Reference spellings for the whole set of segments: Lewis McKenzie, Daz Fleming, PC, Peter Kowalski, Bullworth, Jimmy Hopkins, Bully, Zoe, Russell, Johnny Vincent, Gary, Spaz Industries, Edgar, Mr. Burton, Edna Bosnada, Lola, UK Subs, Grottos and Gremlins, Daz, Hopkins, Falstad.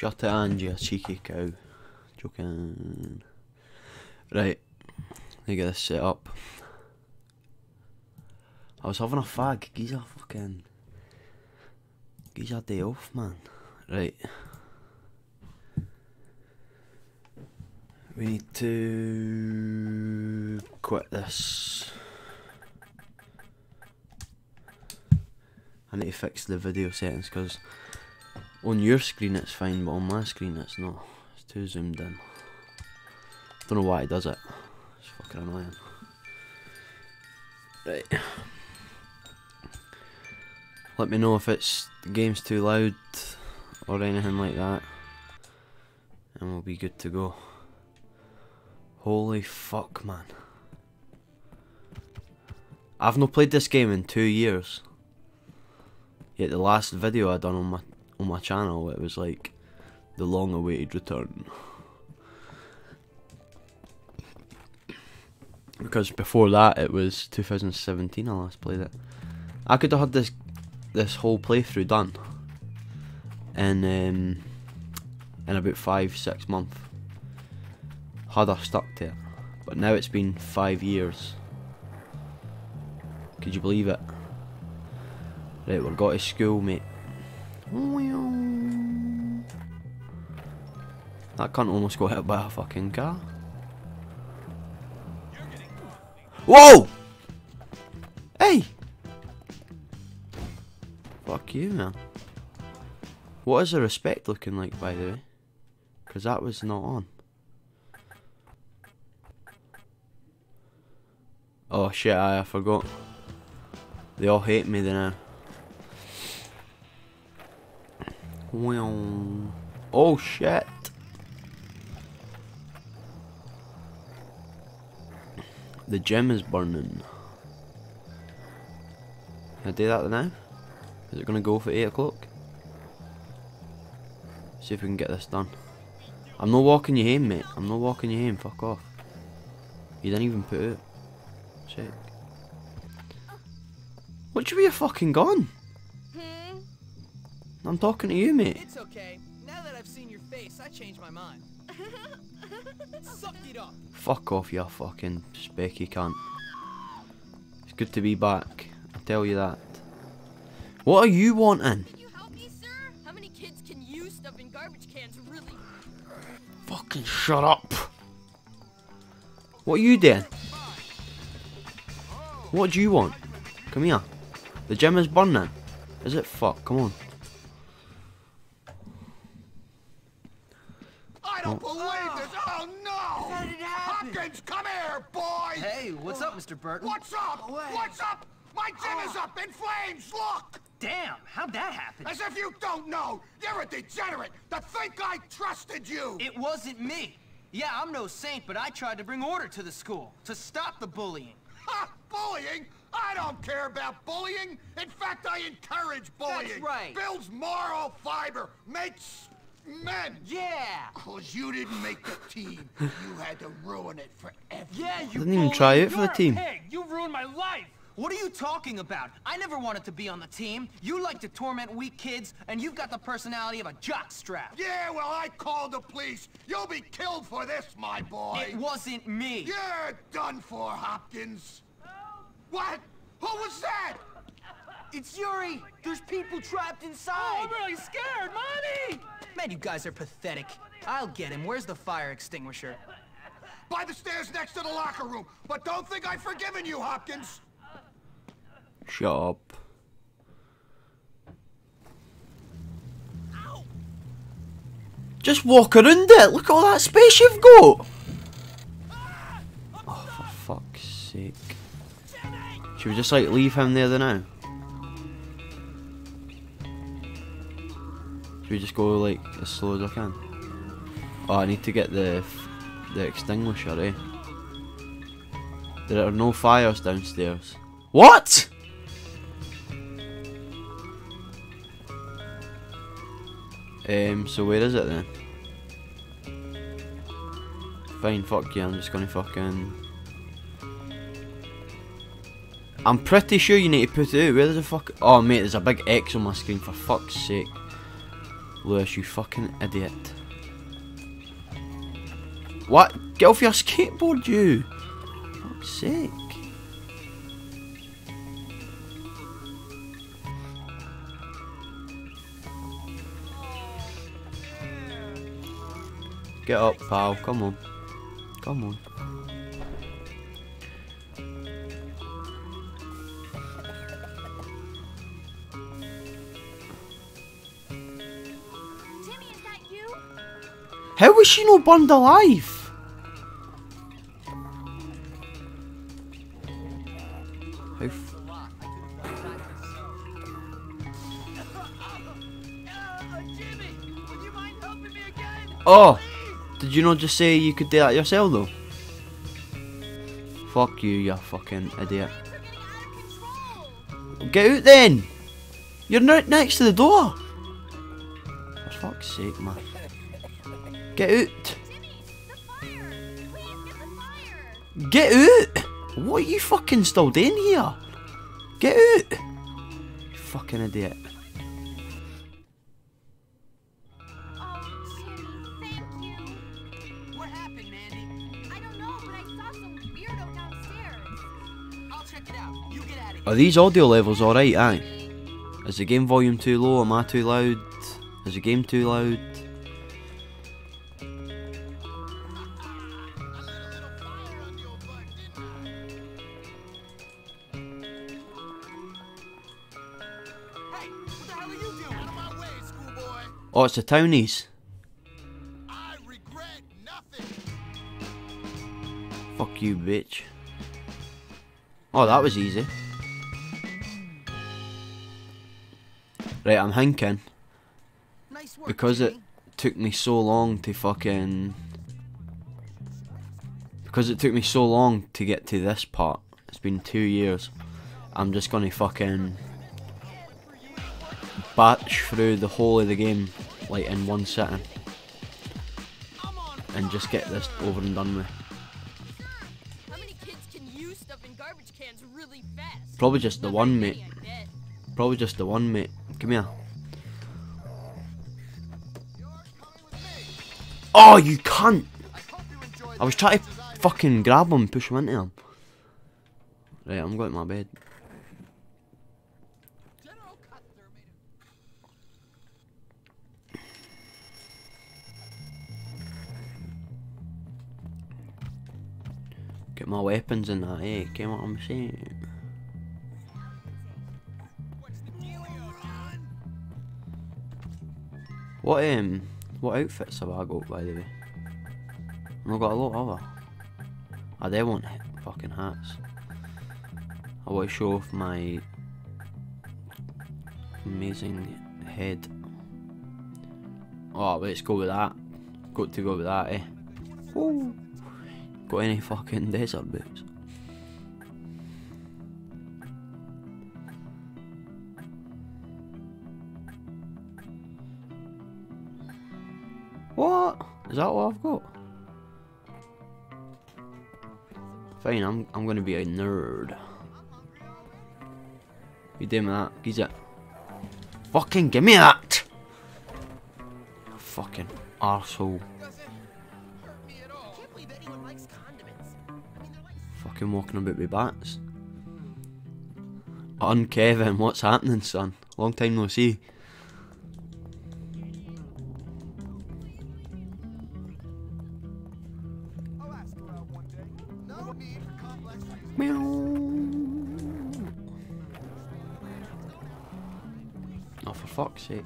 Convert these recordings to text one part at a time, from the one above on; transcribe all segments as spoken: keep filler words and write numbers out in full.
Shut it, Angie, you cheeky cow. Joking. Right, let me get this set up. I was having a fag. Giza fucking. Giza day off, man. Right. We need to quit this. I need to fix the video settings because on your screen it's fine, but on my screen it's not. It's too zoomed in. I don't know why it does it. It's fucking annoying. Right. Let me know if it's the game's too loud or anything like that, and we'll be good to go. Holy fuck, man! I've not played this game in two years. Yet the last video I done on my on my channel, it was like the long-awaited return. Because before that, it was two thousand seventeen I last played it. I could have had this this whole playthrough done in um, in about five six months. Had I stuck to it, but now it's been five years. Could you believe it? Right, we're got to school, mate. That cunt almost got hit by a fucking car. Whoa! Hey! Fuck you, man. What is the respect looking like, by the way? Because that was not on. Oh shit, I, I forgot. They all hate me now. Oh shit. The gem is burning. Can I do that now? Is it gonna go for eight o'clock? See if we can get this done. I'm not walking you home, mate. I'm not walking you home, fuck off. You didn't even put it. Check. What should we have fucking gone? Hmm? I'm talking to you, mate. It's okay. Now that I've seen your face, I changed my mind. Suck it up. Fuck off, you fucking specky cunt. It's good to be back. I tell you that. What are you wanting? Can you help me, sir? How many kids can you stuff in garbage cans, really? Fucking shut up. What are you doing? What do you want? Come here. The gym is burning. Is it? Fuck, come on. I don't oh. believe this! Oh no! How did it happen? Hopkins, come here, boy! Hey, what's up, Mister Burton? What's up? Oh, what's up? My gym oh. is up in flames, look! Damn, how'd that happen? As if you don't know! You're a degenerate! To think I trusted you! It wasn't me. Yeah, I'm no saint, but I tried to bring order to the school. To stop the bullying. Ha! Bullying? I don't care about bullying. In fact, I encourage bullying. That's right. Builds moral fiber. Makes men. Yeah. Cause you didn't make the team. You had to ruin it for everyone. Yeah, you I didn't even try it for You're the team. Pig. You ruined my life. What are you talking about? I never wanted to be on the team. You like to torment weak kids, and you've got the personality of a jockstrap. Yeah, well, I called the police. You'll be killed for this, my boy. It wasn't me. You're done for, Hopkins. What? Who was that? It's Yuri. There's people trapped inside. Oh, I'm really scared. Mommy! Man, you guys are pathetic. I'll get him. Where's the fire extinguisher? By the stairs next to the locker room. But don't think I've forgiven you, Hopkins. Shut up. Ow. Just walk around it. Look at all that space you've got. Ah, oh, for fuck's sake. Should we just like leave him there now? Should we just go like as slow as I can? Oh, I need to get the the extinguisher, eh? There are no fires downstairs. What? Um. So where is it then? Fine. Fuck you. I'm just gonna fucking. I'm pretty sure you need to put it out. Where the fuck? Oh mate, there's a big X on my screen, for fuck's sake. Lewis, you fucking idiot. What? Get off your skateboard, you! For fuck's sake. Get up, pal. Come on. Come on. Timmy, is that you? How was she not burned alive? Oh, did you not just say you could do that yourself though? Fuck you, you fucking idiot. Get out then! You're not next to the door! For fuck's sake, man. Get out! Get out! What are you fucking still doing here? Get out! You fucking idiot. Are these audio levels alright, aye? Is the game volume too low? Am I too loud? Is the game too loud? Oh, it's the townies. I regret nothing. Fuck you, bitch. Oh, that was easy. Right, I'm thinking, nice work, because it took me so long to fucking, because it took me so long to get to this part, it's been two years, I'm just gonna fucking batch through the whole of the game, like in one sitting, and just get this over and done with. How many kids can use stuff in garbage cans really fast? Probably just the one, mate. Probably just the one, mate. Come here. Oh, you cunt! I was trying to fucking grab him, push him into him. Right, I'm going to my bed. Get my weapons in that, eh? Get what I'm saying? What um what outfits have I got, by the way? I've got a lot of them. I do want fucking hats. I want to show off my amazing head. Oh, let's go with that. Got to go with that, eh? Ooh. Got any fucking desert boots? What? Is that what I've got? Fine, I'm I'm gonna be a nerd. You doing with that? He's it. Fucking gimme that! Fucking arsehole. Fucking walking about with bats. Un Kevin, what's happening, son? Long time no see. Oh, for fuck's sake.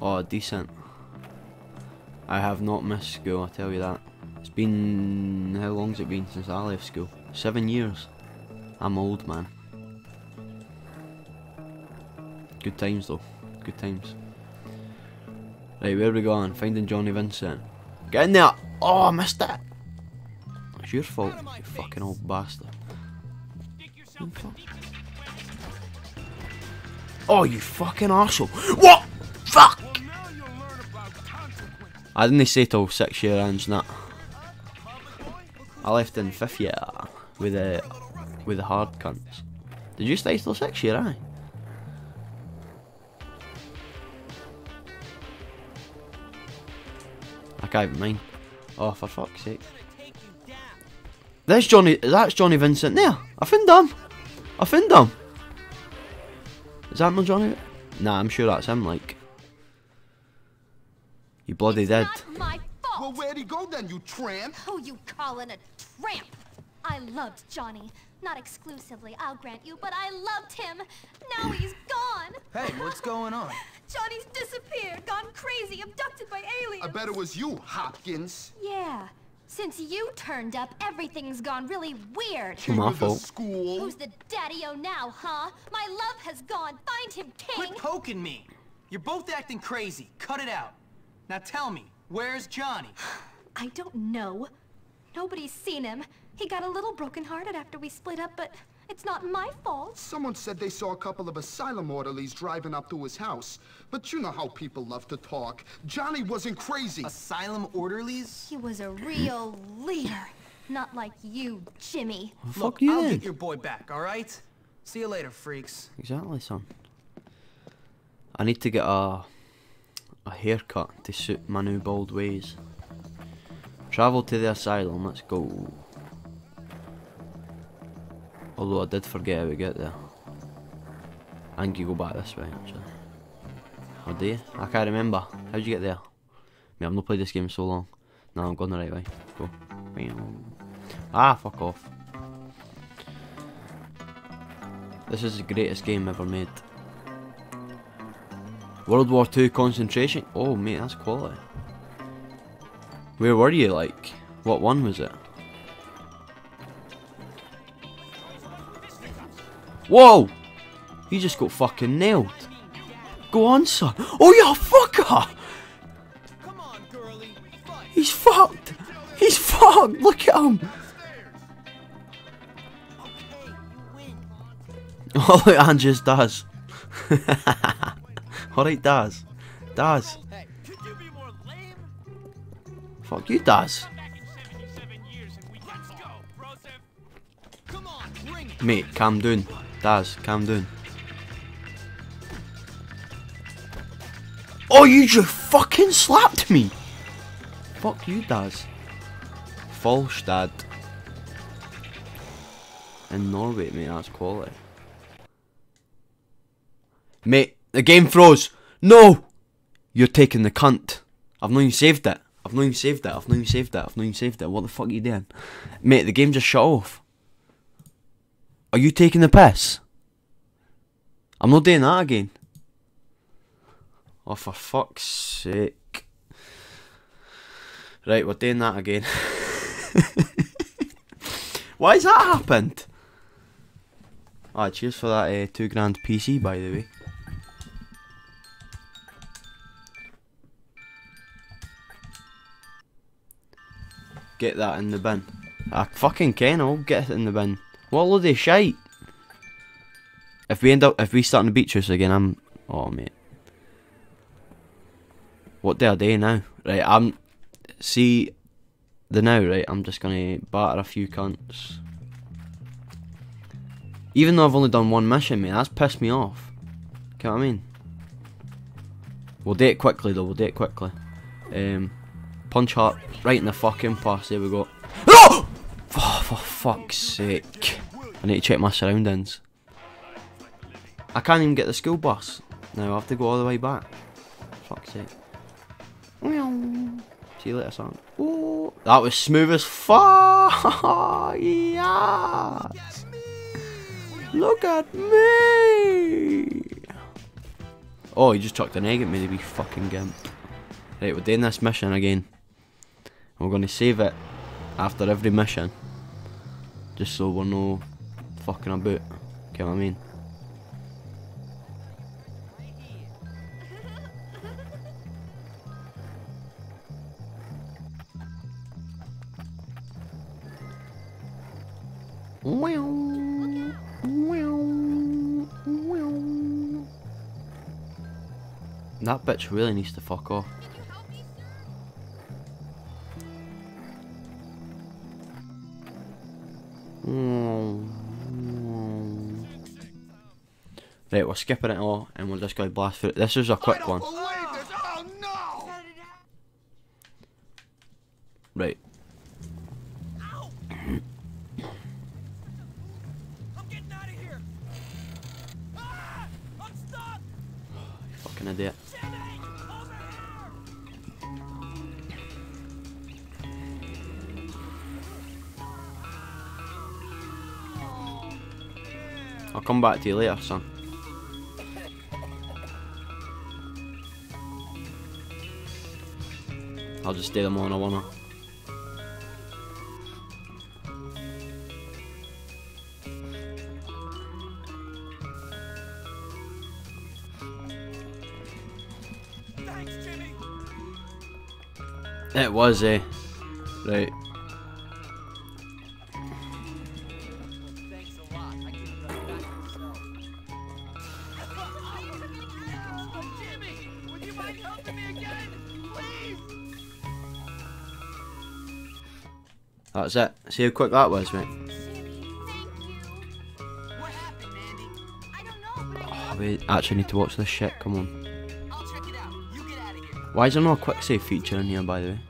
Oh, decent. I have not missed school, I tell you that. It's been... how long's it been since I left school? Seven years. I'm old, man. Good times though, good times. Right, where are we going? Finding Johnny Vincent. Get in there! Oh, I missed it! It's your fault, you fucking old bastard. Oh, you fucking arsehole! What? Fuck! I didn't say till six year ends, nah. I left in fifth year with a with a hard cunts. Did you stay till sixth year? Aye. I can't even mind. Oh, for fuck's sake! There's Johnny. That's Johnny Vincent. There. I found him. I found him. Is that my Johnny? Nah, I'm sure that's him. Like, you bloody it's dead. Not my fault. Well, where'd he go then, you tramp? Who you calling a tramp? I loved Johnny. Not exclusively, I'll grant you, but I loved him. Now he's gone. Hey, what's going on? Johnny's disappeared, gone crazy, abducted by aliens. I bet it was you, Hopkins. Yeah. Since you turned up, everything's gone really weird. My fault. School. Who's the daddy-o now, huh? My love has gone. Find him, king. Quit poking me. You're both acting crazy. Cut it out. Now tell me, where's Johnny? I don't know. Nobody's seen him. He got a little broken-hearted after we split up, but it's not my fault. Someone said they saw a couple of asylum orderlies driving up to his house. But you know how people love to talk. Johnny wasn't crazy. Asylum orderlies? He was a real leader. Not like you, Jimmy. Well, fuck Look, you I'll then. Get your boy back, all right? See you later, freaks. Exactly, son. I need to get a, a haircut to suit my new bald ways. Travel to the asylum, let's go. Although I did forget how we get there. I think you go back this way actually. Or do you? I can't remember. How'd you get there? I mean, I've not played this game so long. No, I'm going the right way. Go. Ah, fuck off. This is the greatest game ever made. World War Two concentration. Oh mate, that's quality. Where were you like? What one was it? Whoa! He just got fucking nailed. Go on, son. Oh, yeah, fucker! He's fucked! He's fucked! Look at him! Oh, look, Andrew's Daz. Alright, Daz. Daz. Fuck you, Daz. Mate, calm down. Daz, calm down. Oh, you just fucking slapped me! Fuck you, Daz. Falstad. In Norway, mate, that's quality. Mate, the game froze! No! You're taking the cunt. I've not even saved it. I've not even saved it. I've not even saved it. I've not even saved it. What the fuck are you doing? Mate, the game just shut off. Are you taking the piss? I'm not doing that again. Oh, for fuck's sake. Right, we're doing that again. Why has that happened? Ah, cheers for that uh, two grand P C, by the way. Get that in the bin. I fucking can, I'll get it in the bin. What a load of shite! If we end up, if we start on the beach house again, I'm, oh mate. What day are they now? Right, I'm, see, the now, right, I'm just gonna batter a few cunts. Even though I've only done one mission, mate, that's pissed me off. Get what I mean? We'll do it quickly though, we'll do it quickly. Um, punch heart right in the fucking pass, there we go. No! Oh, for fuck's sake. I need to check my surroundings. I can't even get the school bus. Now I have to go all the way back. Fuck's sake. See you later, son. Oh, that was smooth as fuck. Yeah. Look at me. Oh, he just chucked an egg at me to be fucking gimp. Right, we're doing this mission again. And we're going to save it after every mission. Just so we're no fucking about. Get what I mean? That bitch really needs to fuck off. Right, we're skipping it all and we'll just go blast through it. This is a quick one. Oh, no. Right. Ow. I'm getting out of here. Ah, I'm stuck. Fucking idiot. I'll come back to you later, son. I'll just stay them on, I wanna. Thanks, Jimmy. It was, eh? Right. That's it. See how quick that was, mate. Oh, we actually need to watch this shit, come on. Why is there no quick save feature in here, by the way?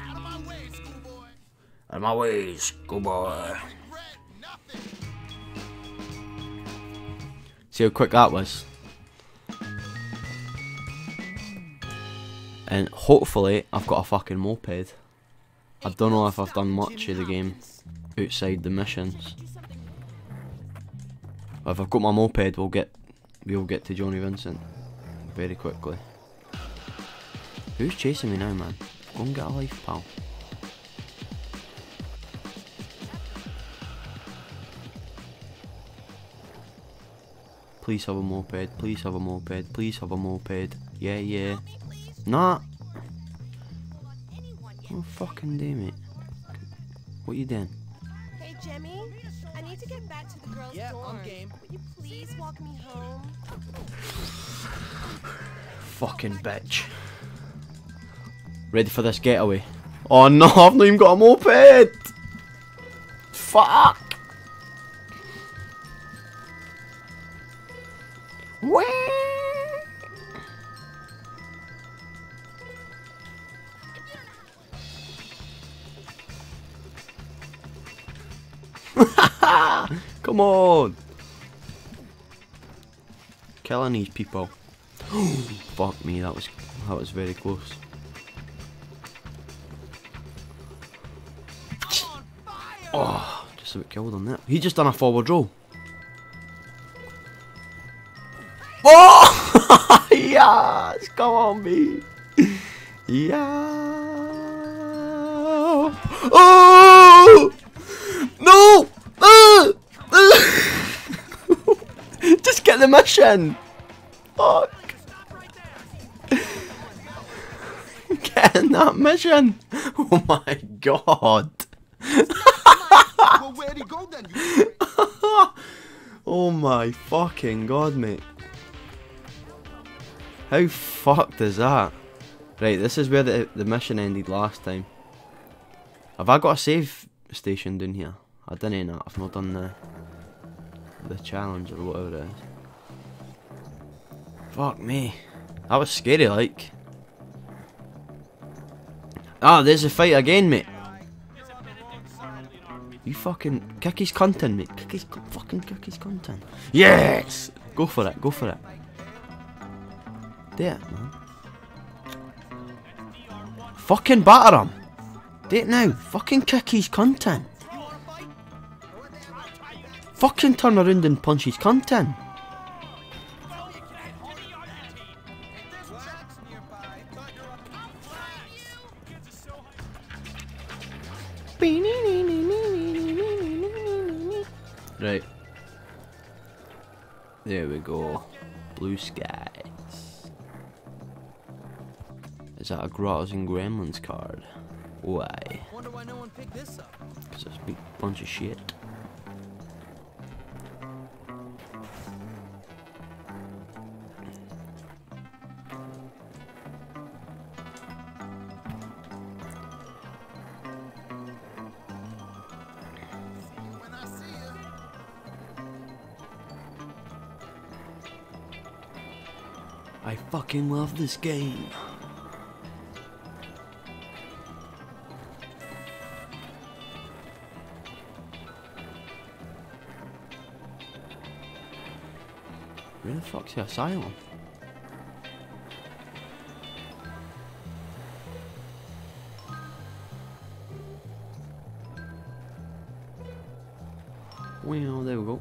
Out of my way, schoolboy. See how quick that was. And hopefully I've got a fucking moped. I don't know if I've done much of the game outside the missions. But if I've got my moped, we'll get we'll get to Johnny Vincent very quickly. Who's chasing me now, man? Go and get a life, pal. Please have a moped, please have a moped, please have a moped. Yeah, yeah. Nah. Oh, fucking damn it. What are you doing? Hey, Jimmy. I need to get back to the girls' yeah, dorm. I'm game. Would you please walk me home? Fucking bitch. Ready for this getaway? Oh no, I've not even got a moped! Fuck! Come on! Killing these people. Fuck me, that was that was very close. Oh, just about killed on that. He just done a forward roll. Oh! Yes! Come on, me! Yeah! Oh! No! Uh! Just get the mission! Fuck! Get in that mission! Oh my god! Oh my fucking god, mate. How fucked is that? Right, this is where the, the mission ended last time. Have I got a save station down here? I didn't know. I've not done the... the challenge or whatever it is. Fuck me. That was scary, like. Ah, there's a fight again, mate. You fucking... kick his content, mate. Kick his... fucking kick his content. Yes! Go for it, go for it. Do it, man. Fucking batter him. Do it now. Fucking kick his content. Fucking turn around and punch his cunt in. Right. There we go. Blue skies. Is that a Grottos and Gremlins card? Why? Wonder why no one picked this up. Because it's a big bunch of shit. I fucking love this game. Where the fuck's the asylum? Well, there we go.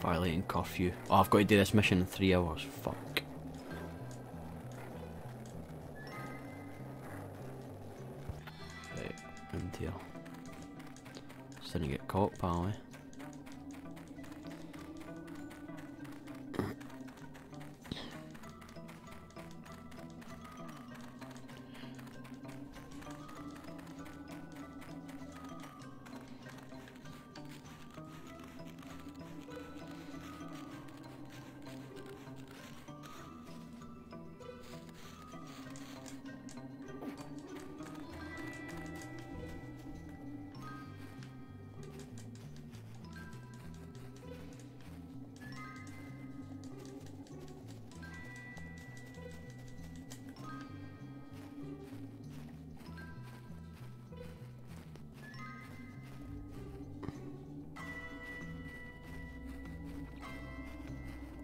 Violating curfew. Oh, I've got to do this mission in three hours. Fuck. Right, in here. Just didn't get caught, pal, eh?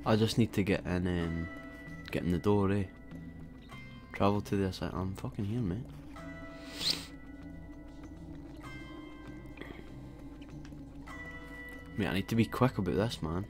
I just need to get in, um, get in the door, eh? Travel to this, I, I'm fucking here, mate. Mate, I need to be quick about this, man.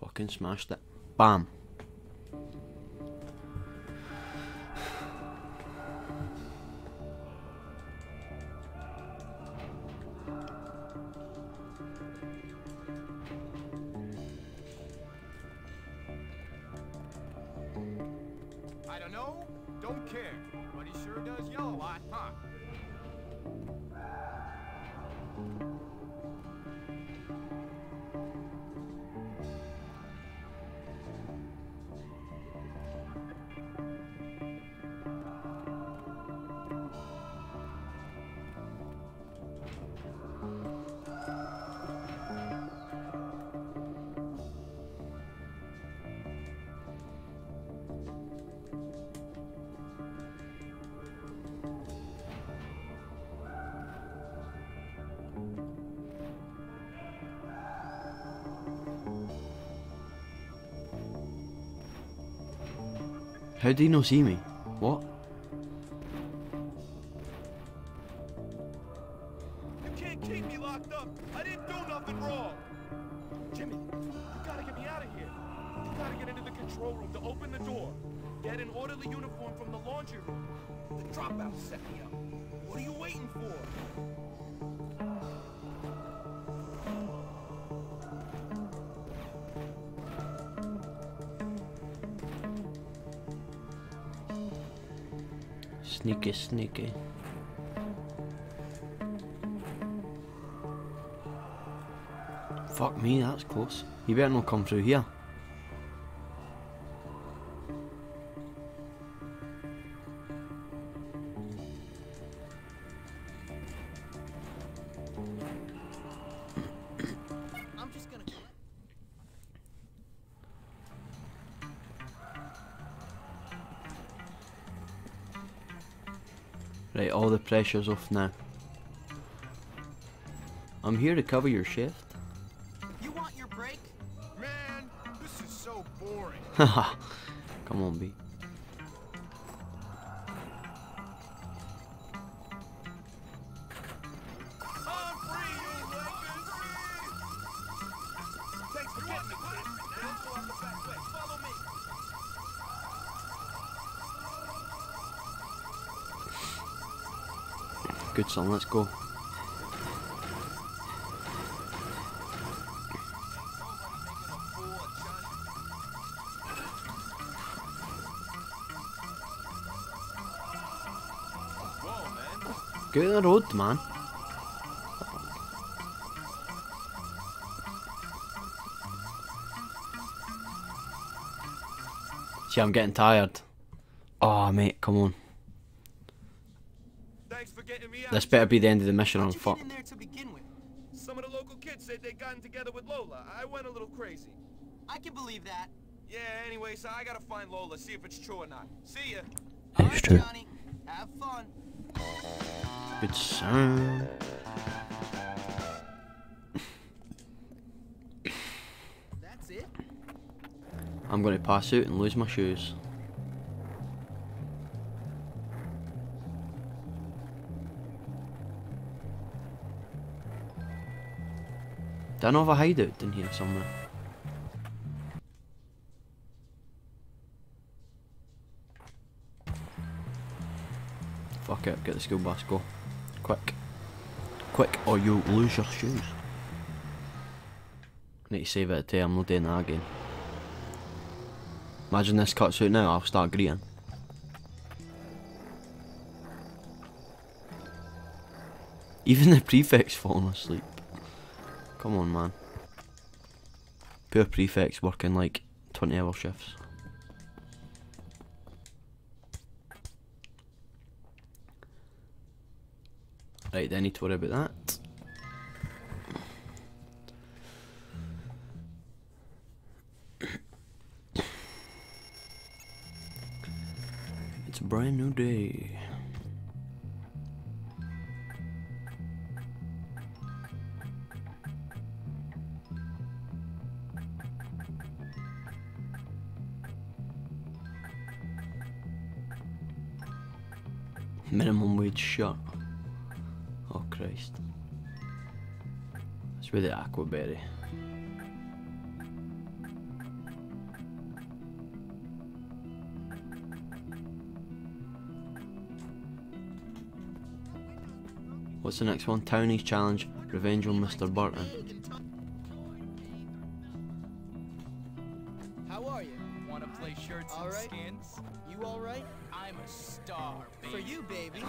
Fucking smashed it. Bam. I don't know, don't care, but he sure does yell a lot, huh? How do you not see me? What? You can't keep me locked up. I didn't do nothing wrong. Jimmy, you gotta get me out of here. You gotta get into the control room to open the door. Get an orderly uniform from the laundry room. The dropout set me up. What are you waiting for? Sneaky, sneaky. Fuck me, that's close. You better not come through here. Right, all the pressure's off now. I'm here to cover your shift. You want your break? Man, this is so boring. Haha, come on, B. Good son, let's go. Get out of the road, man. See, I'm getting tired. Oh, mate, come on. Thanks for getting me out. This better be the end of the mission. I'm fucked. Some of the local kids said they'd gotten together with Lola. I went a little crazy. I can believe that. Yeah, anyway, so I gotta find Lola, see if it's true or not. See ya. It's true. Johnny, have fun. Good sound. That's it. I'm gonna pass out and lose my shoes. Did I not have a hideout in here somewhere? Fuck it, get the school bus, go. Quick. Quick or you'll lose your shoes. I need to save it today, I'm not doing that again. Imagine this cuts out now, I'll start greeting. Even the prefect's falling asleep. Come on, man. Poor prefects working like twenty hour shifts. Right, then I need to worry about that. It's a brand new day. Minimum wage shut. Oh Christ. That's with the aquaberry. What's the next one? Townies challenge, revenge on Mister Burton. How are you? Wanna play shirts and skins? You alright? I'm a star, baby. For you, baby.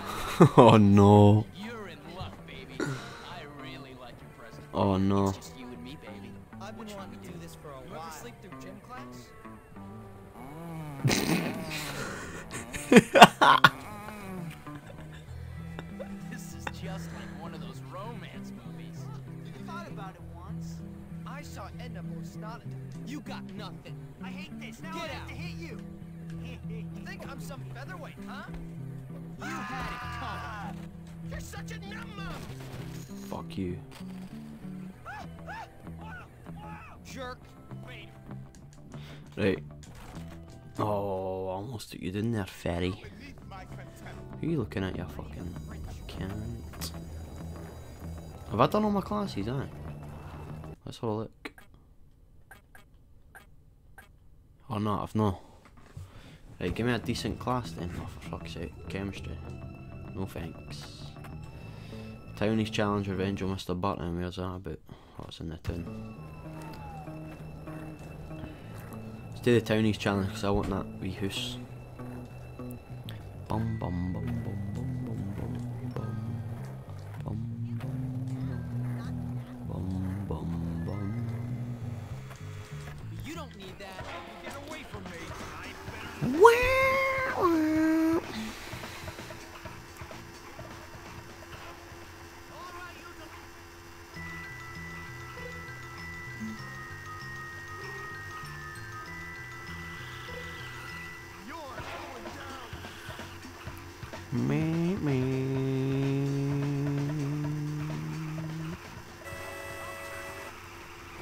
Oh no. You're in luck, baby. I really like your present. Oh no. It's just you and me, baby. I've been wanting to do this for a while. You ever sleep through gym class? This is just like one of those romance movies. You thought about it once. I saw Edna Bosnada. You got nothing. I hate this. Now I have to hit you. You think I'm some featherweight, huh? You had it coming. You're such a number. Fuck you. Jerk. Right. Oh, I almost took you in there, fairy. Who are you looking at, you fucking cunt? Have I done all my classes, aye? Let's have a look. Or not, I've not. Right, give me a decent class then. Oh, for fuck's sake. Chemistry. No thanks. Townies challenge, revenge on Mister Burton. Where's that about? Oh, it's in the town. Let's do the Townies challenge because I want that wee house. Bum bum bum bum bum bum bum bum. Bum bum bum bum bum. You don't need that. Get away from me. Wow. Me me.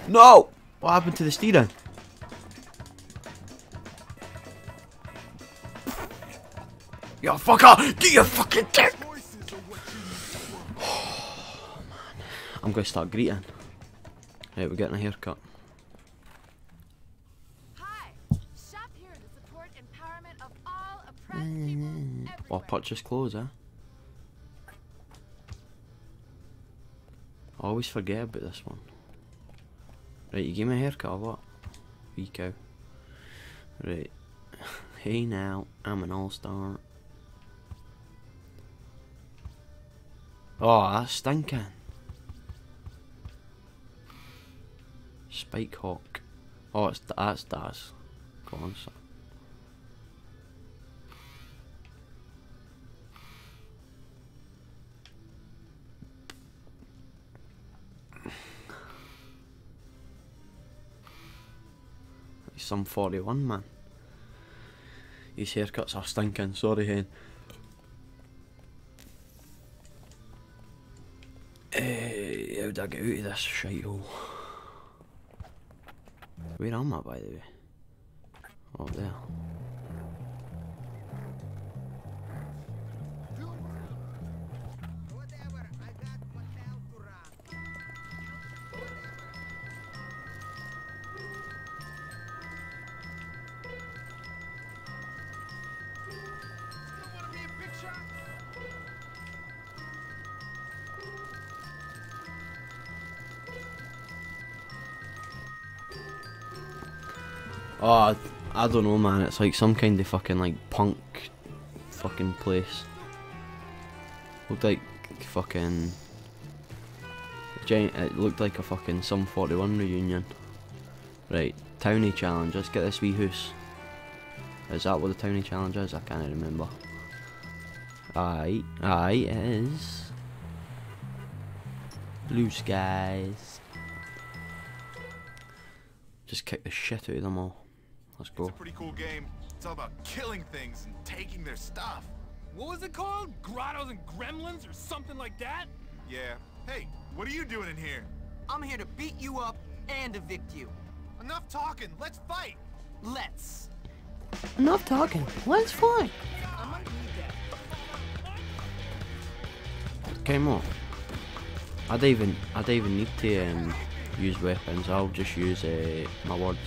No. What happened to the steering? You fucker! Do your fucking dick! Oh, man. I'm gonna start greeting. Right, we're getting a haircut. Hi. Shop here to support empowerment of all oppressed people everywhere. Well, purchase clothes, eh? I always forget about this one. Right, you gave me a haircut or what? Wee cow. Right. Hey now, I'm an all-star. Oh, that's stinking. Spike Hawk. Oh, it's, that's Daz. Come on, son. He's some forty-one, man. His haircuts are stinking, sorry, Hen. Uh, how do I get out of this shithole? Where am I, by the way? Oh, there. Oh, I, I don't know, man, it's like some kind of fucking, like, punk fucking place. Looked like fucking... Giant, it looked like a fucking Sum forty-one reunion. Right, Townie Challenge, let's get this wee hoose. Is that what the Townie Challenge is? I can't remember. Aye, aye, it is. Blue skies. Just kick the shit out of them all. Let's go. It's a pretty cool game. It's all about killing things and taking their stuff. What was it called? Grottos and Gremlins or something like that? Yeah. Hey, what are you doing in here? I'm here to beat you up and evict you. Enough talking. Let's fight. Let's. Enough talking. Let's fight. I might need that. Okay, more. I don't even. I don't even need to. Um, use weapons, I'll just use uh, my words.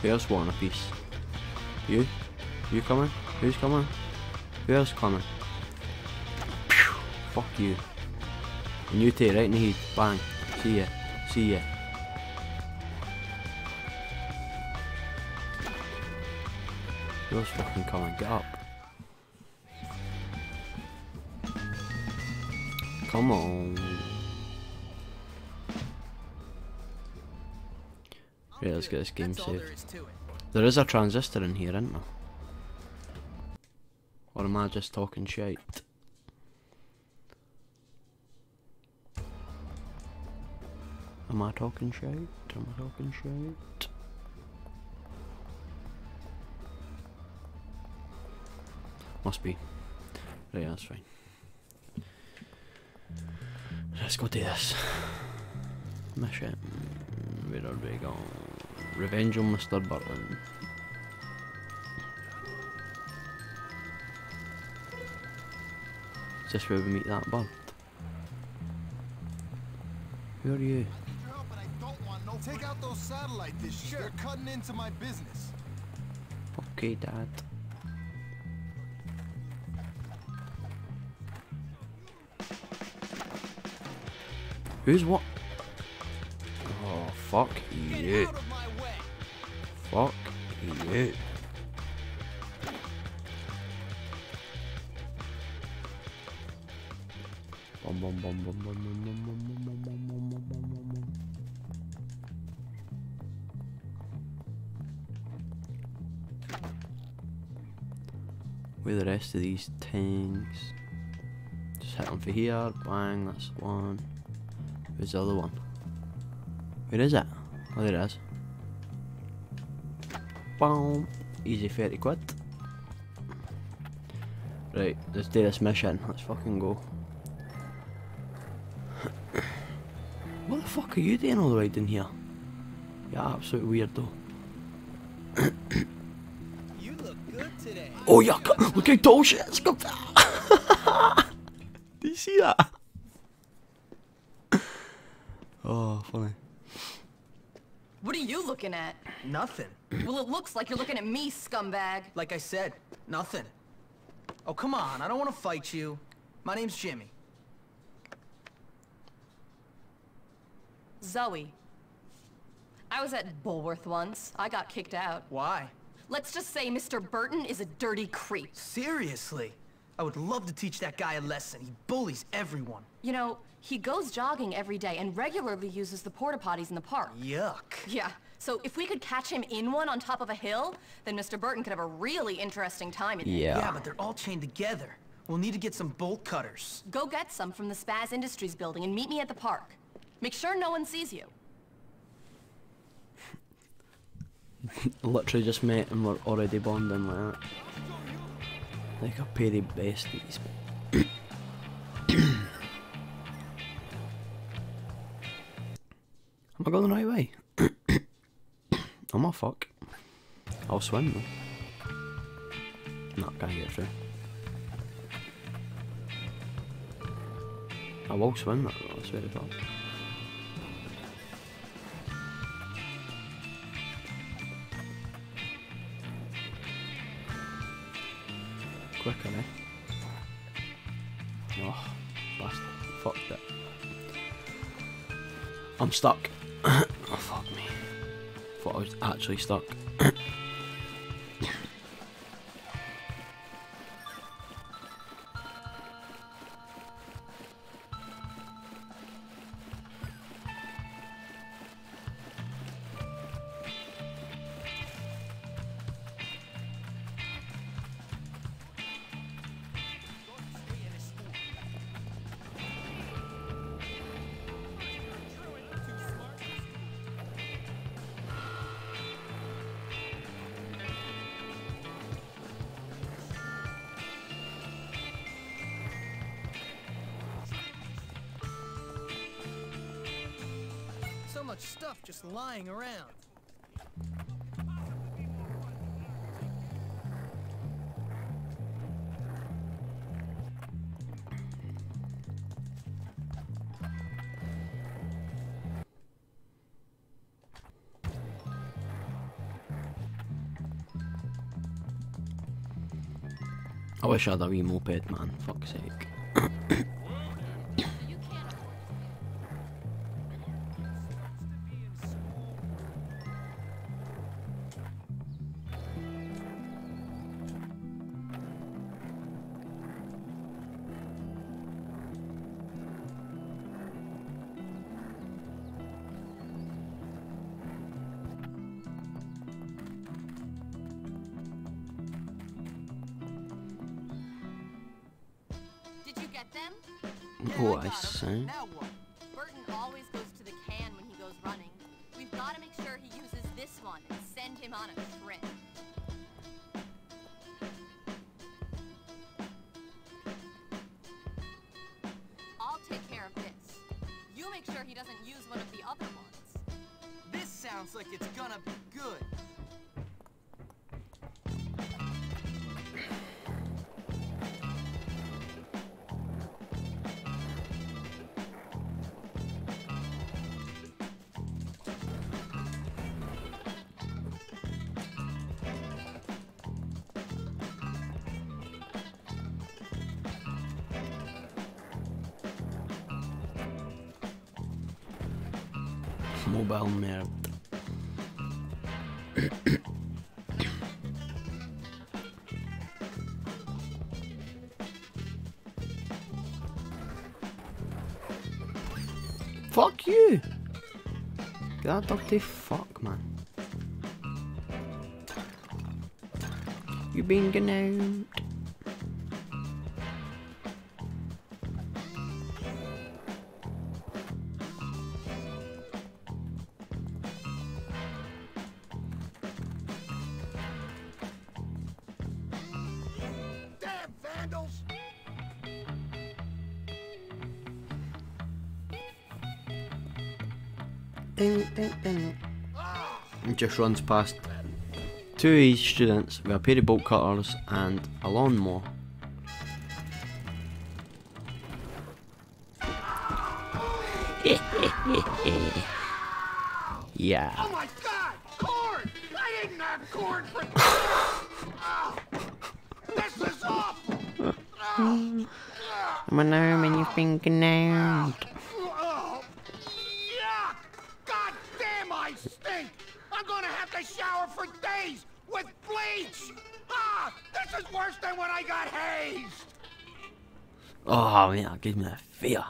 Who else want a piece? You? You coming? Who's coming? Who else coming? Fuck you. And you take right in the head. Bang. See ya. See ya. Who's fucking coming? Get up. Come on. Right, let's get this game saved. There is a transistor in here, isn't there? Or am I just talking shit? Am I talking shit? Am I talking shit? Must be. Yeah, that's fine. Let's go do this. Mission. Where are we going? Revenge on Mister Burton. Is this where we meet that bird? Who are you? Take out those satellite dishes. Sure. They're cutting into my business. Okay, Dad. Who's what? Oh, fuck you. Fuck you. Bum, bum, bum, bum, bum, bum, bum, bum, bum, bum, bum, bum, bum. Where the rest of these things? Just hit them for here, bang, that's one. Where's the other one? Where is it? Oh, there it is. Boom! Easy thirty quid. Right, let's do this mission, let's fucking go. What the fuck are you doing all the way down here? You're absolute weirdo. Oh yuck! Look how tall she is! Do you see that? Oh, funny. What are you looking at? Nothing. Well, it looks like you're looking at me, scumbag. Like I said, nothing. Oh, come on. I don't want to fight you. My name's Jimmy. Zoe. I was at Bullworth once. I got kicked out. Why? Let's just say Mister Burton is a dirty creep. Seriously? I would love to teach that guy a lesson. He bullies everyone. You know, he goes jogging every day and regularly uses the porta potties in the park. Yuck. Yeah. So if we could catch him in one on top of a hill, then Mister Burton could have a really interesting time in yeah. there. Yeah, but they're all chained together. We'll need to get some bolt cutters. Go get some from the Spaz Industries building and meet me at the park. Make sure no one sees you. Literally just met and we're already bonding like that. Like a pair of besties. Am I going the right way? Oh my fuck. I'll swim though. No, I can't get through. I will swim that though, I swear to God. Quicker, eh? Oh, bastard. Fucked it. I'm stuck. Oh, fuck me. Thought I was actually stuck. Much stuff just lying around. I wish I had a wee moped, man, fuck's sake. Oh, I see. Now what? Burton always goes to the can when he goes running. We've got to make sure he uses this one and send him on a trip. I'll take care of this. You make sure he doesn't use one of the other ones. This sounds like it's gonna be good. Mobile merde. Fuck you! That dirty fuck, man. You've been gnomed. It just runs past two of his students with a pair of bolt cutters and a lawnmower. Yeah. Oh my God! Corn! I didn't have corn for. Oh, this is awful. I'm an arm and you've been gnamed. God damn, I stink! I'm gonna have to shower for days with bleach! Ah! This is worse than when I got hazed! Oh, yeah, give me that fear.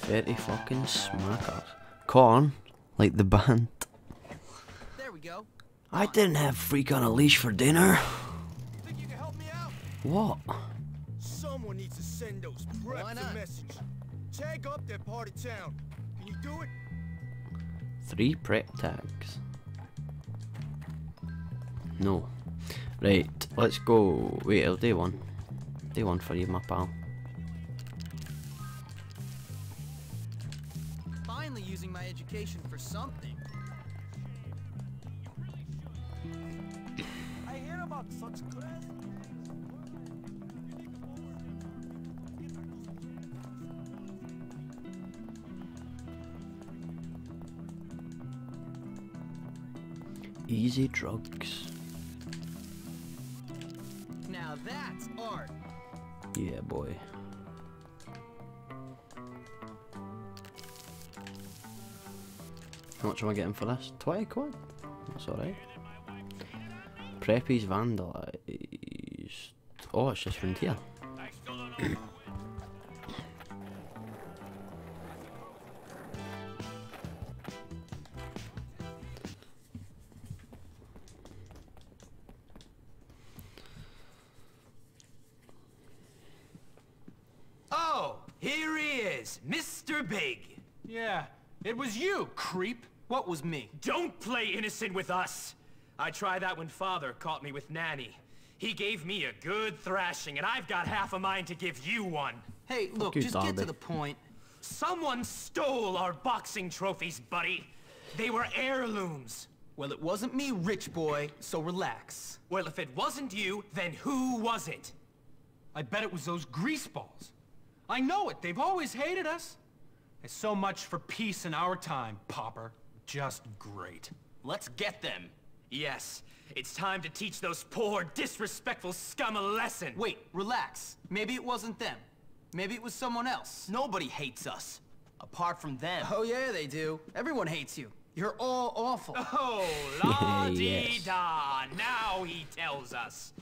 thirty fucking smackers. Corn, like the band. There we go. I didn't have freak on a leash for dinner. Think you can help me out? What? Someone needs to send those preps a message. Tag up that part of town. Can you do it? Three prep tags. No. Right, let's go. Wait, it'll day one. Day one for you, my pal. Finally using my education for something. I hear about such class. Easy drugs. Now that's art. Yeah, boy. How much am I getting for this? twenty quid? That's alright. Preppies vandalized. Oh, it's just round here. It was you, creep. What was me? Don't play innocent with us. I tried that when Father caught me with Nanny. He gave me a good thrashing, and I've got half a mind to give you one. Hey, look, just get to the point. Someone stole our boxing trophies, buddy. They were heirlooms. Well, it wasn't me, rich boy, so relax. Well, if it wasn't you, then who was it? I bet it was those greaseballs. I know it. They've always hated us. There's so much for peace in our time, Popper. Just great. Let's get them. Yes, it's time to teach those poor, disrespectful scum a lesson. Wait, relax. Maybe it wasn't them. Maybe it was someone else. Nobody hates us, apart from them. Oh yeah, they do. Everyone hates you. You're all awful. Oh, la-dee-da. Yes. Now he tells us.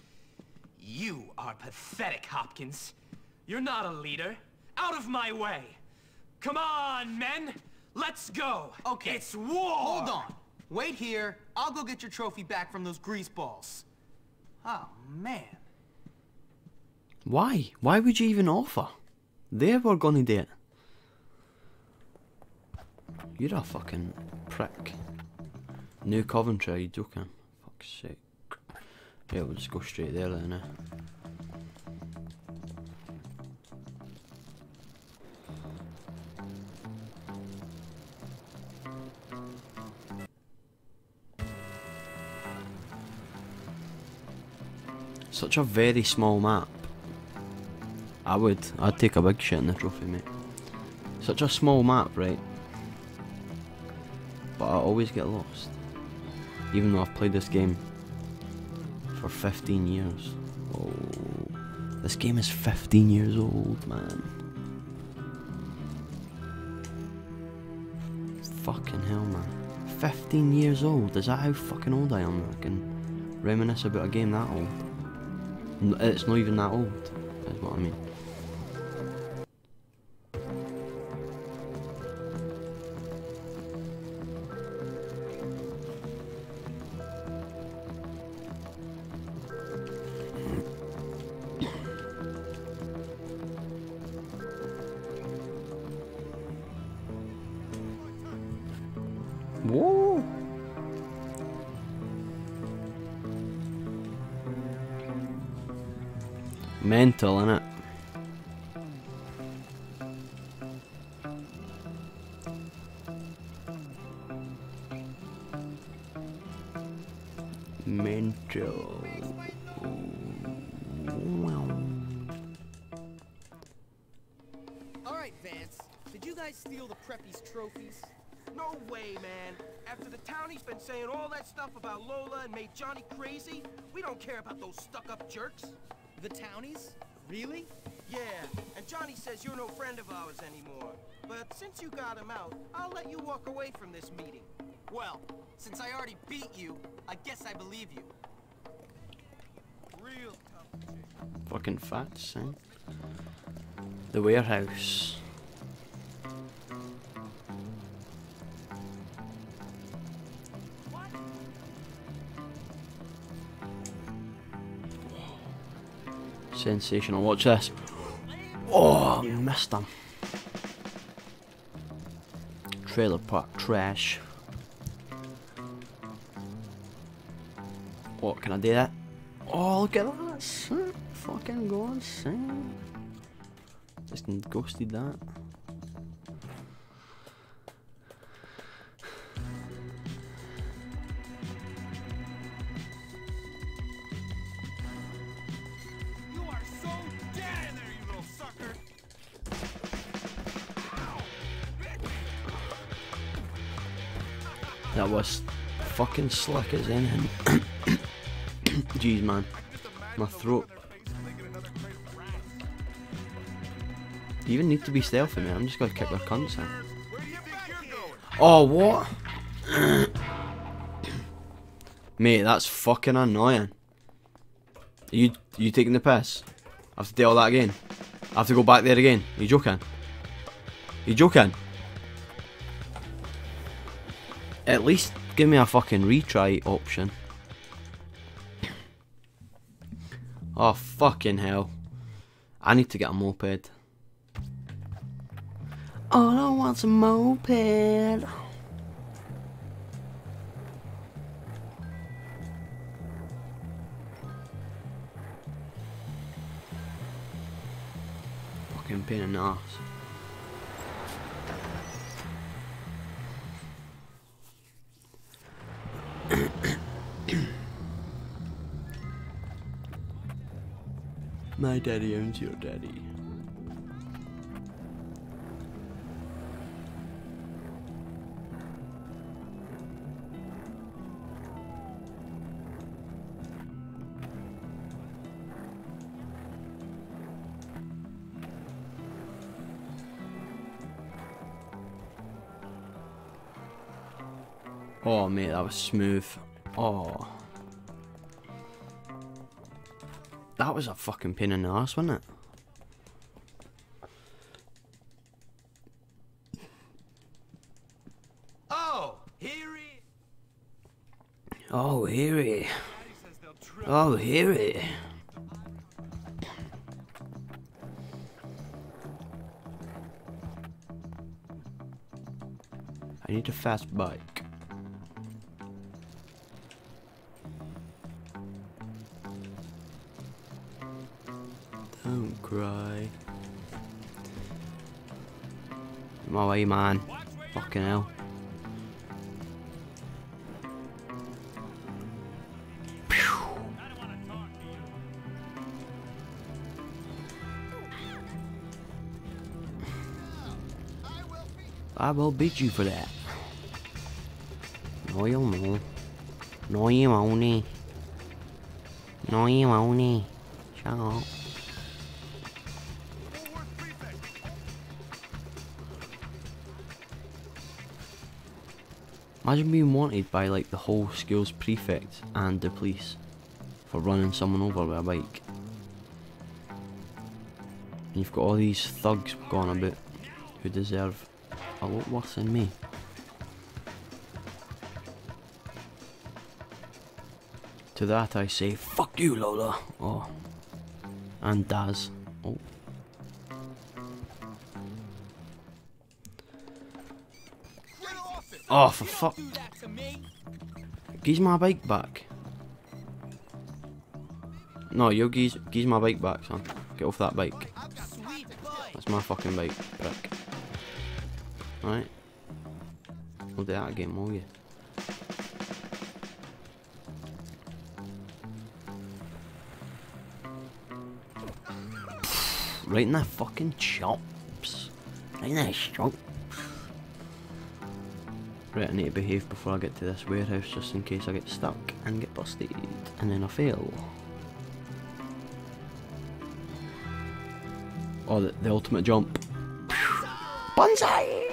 You are pathetic, Hopkins. You're not a leader. Out of my way. Come on, men! Let's go! Okay. It's war! Hold on. Wait here. I'll go get your trophy back from those grease balls. Oh, man. Why? Why would you even offer? They were gonna do it. You're a fucking prick. New Coventry, are you joking? Fuck's sake. Yeah, we'll just go straight there then, eh? Such a very small map. I would. I'd take a big shit in the trophy, mate. Such a small map, right? But I always get lost. Even though I've played this game for fifteen years. Oh, this game is fifteen years old, man. Fucking hell, man. fifteen years old? Is that how fucking old I am? I can reminisce about a game that old. It's not even that old, is what I mean. Whoa! Mental, innit? Mental. All right, Vance. Did you guys steal the preppies' trophies? No way, man. After the townie's been saying all that stuff about Lola and made Johnny crazy, We don't care about those stuck-up jerks. The townies? Really? Yeah, and Johnny says you're no friend of ours anymore. But since you got him out, I'll let you walk away from this meeting. Well, since I already beat you, I guess I believe you. Real fucking facts, eh? The warehouse. Sensational. Watch this. Oh, missed him. Trailer park trash. What, can I do that? Oh, look at that. Sick. Fucking going sick. Just ghosted that. That was fucking slick as anything. Jeez, man. My throat. Do you even need to be stealthy, man? I'm just gonna kick their cunts in. Oh, what? Mate, that's fucking annoying. Are you, are you taking the piss? I have to do all that again. I have to go back there again. Are you joking? Are you joking? At least give me a fucking retry option. Oh, fucking hell. I need to get a moped. All I want's a moped. Fucking pain in the arse. My daddy owns your daddy. Oh mate, that was smooth. Oh. That was a fucking pain in the ass, wasn't it? Oh, here he. Oh, here he. Oh, here he. I need a fast bike. Don't cry. My way, man. Fucking hell. I will beat you for that. No, you won't. No, you won't. No, you won't. Shut up. Imagine being wanted by like the whole school's prefect and the police for running someone over with a bike. And you've got all these thugs going about who deserve a lot worse than me. To that I say, fuck you, Lola! Oh. And Daz. Oh. Oh, for fuck. Give my bike back. No, you'll give my bike back, son. Get off that bike. That's my fucking bike, prick. Alright. We'll do that again, will you? Right in the fucking chops. Right in the chops. Right, I need to behave before I get to this warehouse just in case I get stuck and get busted and then I fail. Oh, the, the ultimate jump. Bonsai!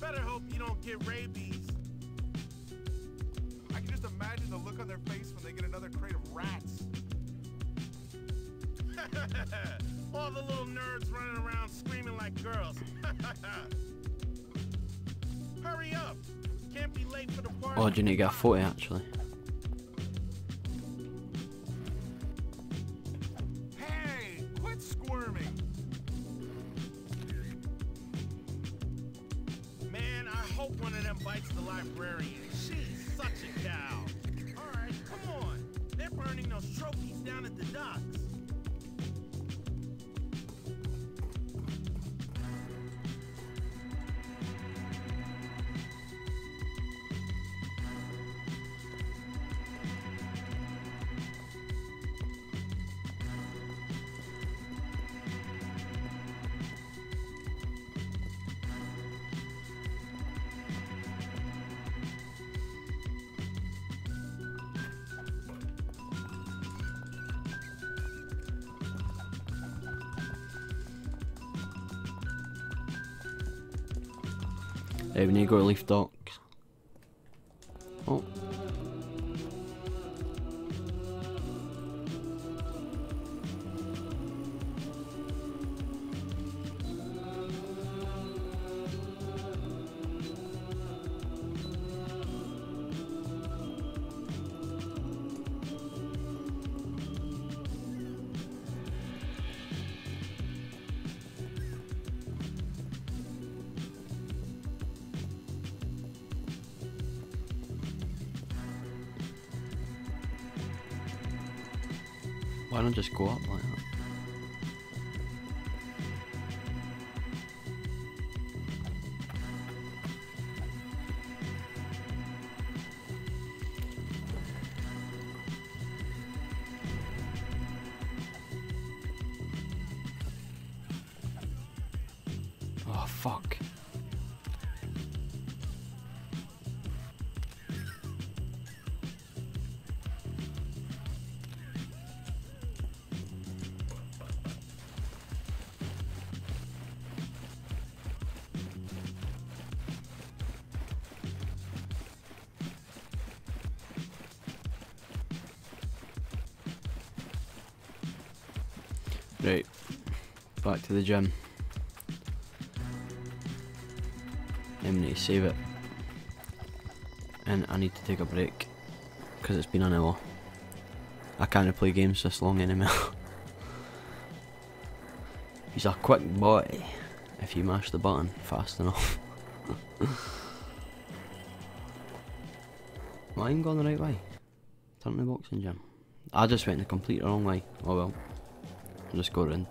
Better hope you don't get rabies. I can just imagine the look on their face when they get another crate of rats. All the little nerds running around screaming like girls. Hurry up! Can't be late for the party. Oh, do you need to get a footy actually? Hey, we need to go to Leaf Docks. Oh. Why don't just go up like that? Oh fuck. Right, back to the gym. I need to save it. And I need to take a break, because it's been an hour. I can't play games this long anymore. He's a quick boy, if you mash the button fast enough. Well, I ain't going the right way. Turn to the boxing gym. I just went the complete wrong way, oh well. I'll just go around.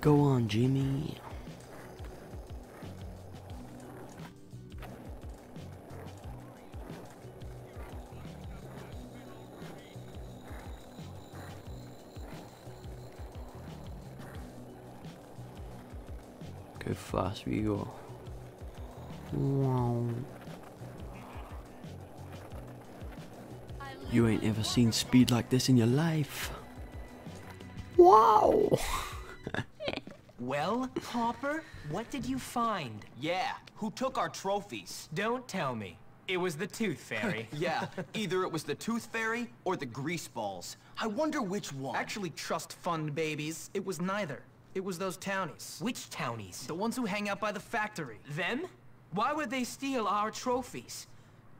Go on, Jimmy. How fast we go. Wow. You ain't ever seen speed like this in your life. Wow. Well, Hopper, what did you find? Yeah, who took our trophies? Don't tell me. It was the Tooth Fairy. Yeah, either it was the Tooth Fairy or the grease balls. I wonder which one. Actually, trust fund babies, it was neither. It was those townies. Which townies? The ones who hang out by the factory. Them? Why would they steal our trophies?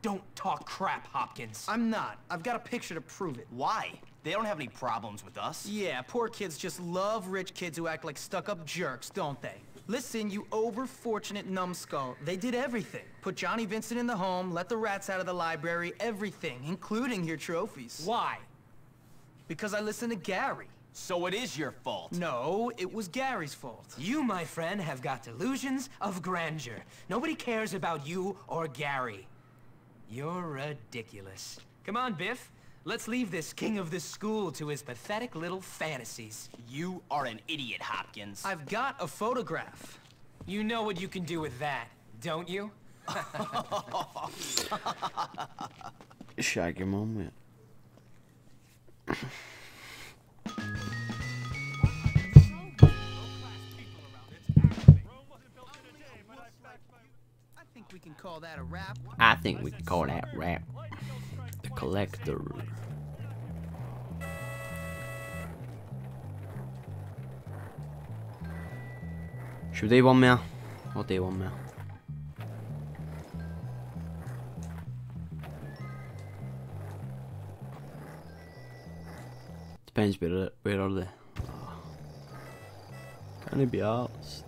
Don't talk crap, Hopkins. I'm not. I've got a picture to prove it. Why? They don't have any problems with us. Yeah, poor kids just love rich kids who act like stuck-up jerks, don't they? Listen, you overfortunate numbskull. They did everything. Put Johnny Vincent in the home, let the rats out of the library, everything, including your trophies. Why? Because I listened to Gary. So it is your fault. No, it was Gary's fault. You, my friend, have got delusions of grandeur. Nobody cares about you or Gary. You're ridiculous. Come on, Biff. Let's leave this king of this school to his pathetic little fantasies. You are an idiot, Hopkins. I've got a photograph. You know what you can do with that, don't you? Shaggy moment. I think we can call that a wrap. I think we can call that wrap. The collector. Should they want me? What they want me? Depends where where are they? Can it be asked?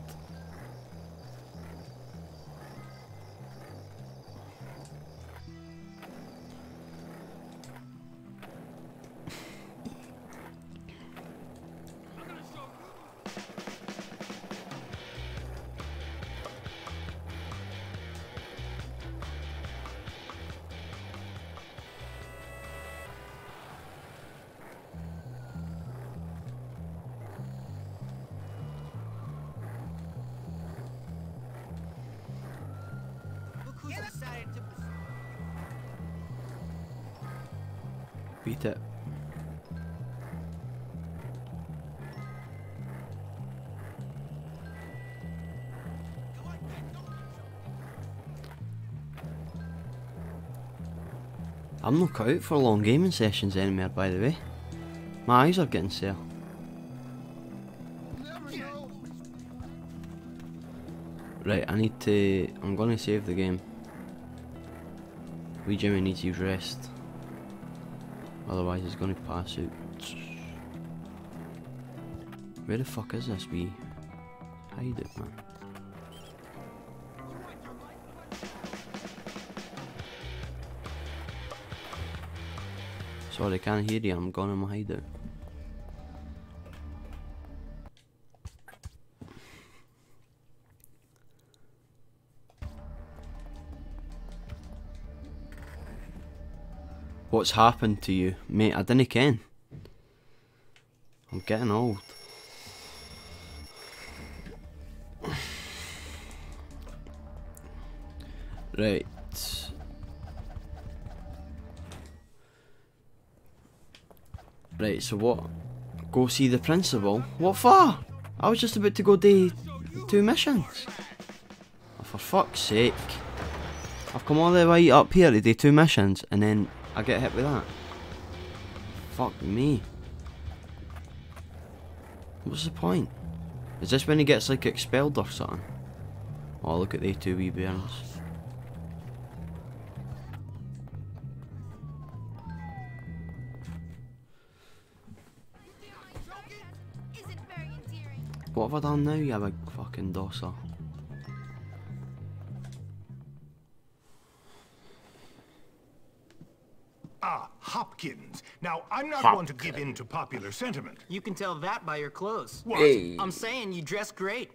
Beat it. I'm not cut out for long gaming sessions anymore, by the way. My eyes are getting sore. Right, I need to... I'm gonna save the game. Wee Jimmy needs his rest. Otherwise he's gonna pass out. Where the fuck is this wee? Hide it, man. Sorry, I can't hear you, I'm gone in my hideout. What's happened to you? Mate, I didn't ken. I'm getting old. Right. Right, so what? Go see the principal? What for? I was just about to go do two missions. Oh, for fuck's sake. I've come all the way up here to do two missions and then I get hit with that. Fuck me. What's the point? Is this when he gets like expelled or something? Oh, look at they two wee bairns. What have I done now, you big fucking dosser? Ah, Hopkins. Now, I'm not Hopkins. one to give in to popular sentiment. You can tell that by your clothes. What? Hey. I'm saying you dress great.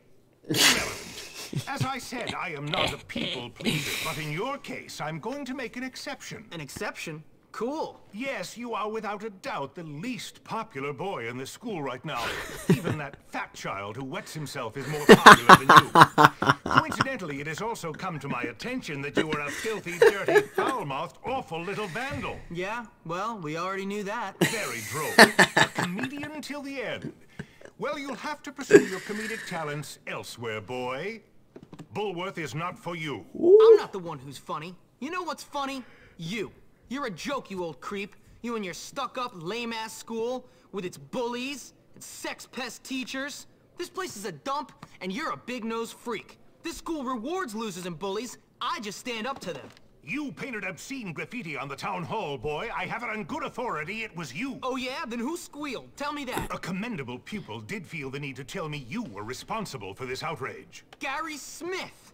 As I said, I am not a people pleaser, but in your case, I'm going to make an exception. An exception? Cool. Yes, you are without a doubt the least popular boy in the school right now. Even that fat child who wets himself is more popular than you. Coincidentally, it has also come to my attention that you were a filthy, dirty, foul-mouthed, awful little vandal. Yeah, well, we already knew that. Very droll. A comedian till the end. Well, you'll have to pursue your comedic talents elsewhere, boy. Bullworth is not for you. Ooh. I'm not the one who's funny. You know what's funny? You. You're a joke, you old creep. You and your stuck-up, lame-ass school, with its bullies and sex-pest teachers. This place is a dump, and you're a big-nosed freak. This school rewards losers and bullies. I just stand up to them. You painted obscene graffiti on the town hall, boy. I have it on good authority it was you. Oh yeah? Then who squealed? Tell me that. A commendable pupil did feel the need to tell me you were responsible for this outrage. Gary Smith!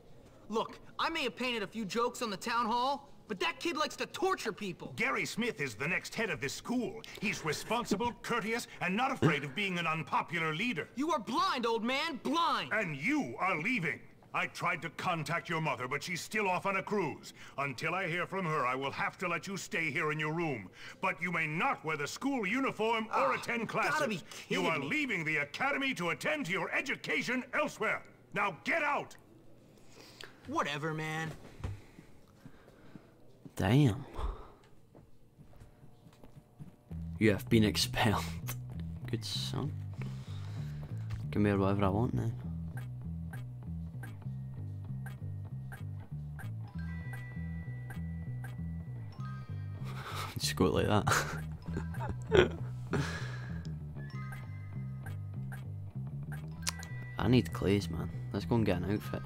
Look, I may have painted a few jokes on the town hall, but that kid likes to torture people. Gary Smith is the next head of this school. He's responsible, courteous, and not afraid of being an unpopular leader. You are blind, old man, blind! And you are leaving. I tried to contact your mother, but she's still off on a cruise. Until I hear from her, I will have to let you stay here in your room. But you may not wear the school uniform or oh, attend classes. Gotta be kidding me. You are leaving the academy to attend to your education elsewhere. Now get out! Whatever, man. Damn. You have been expelled. Good son. Can wear whatever I want now. Just go like that. I need clays, man. Let's go and get an outfit.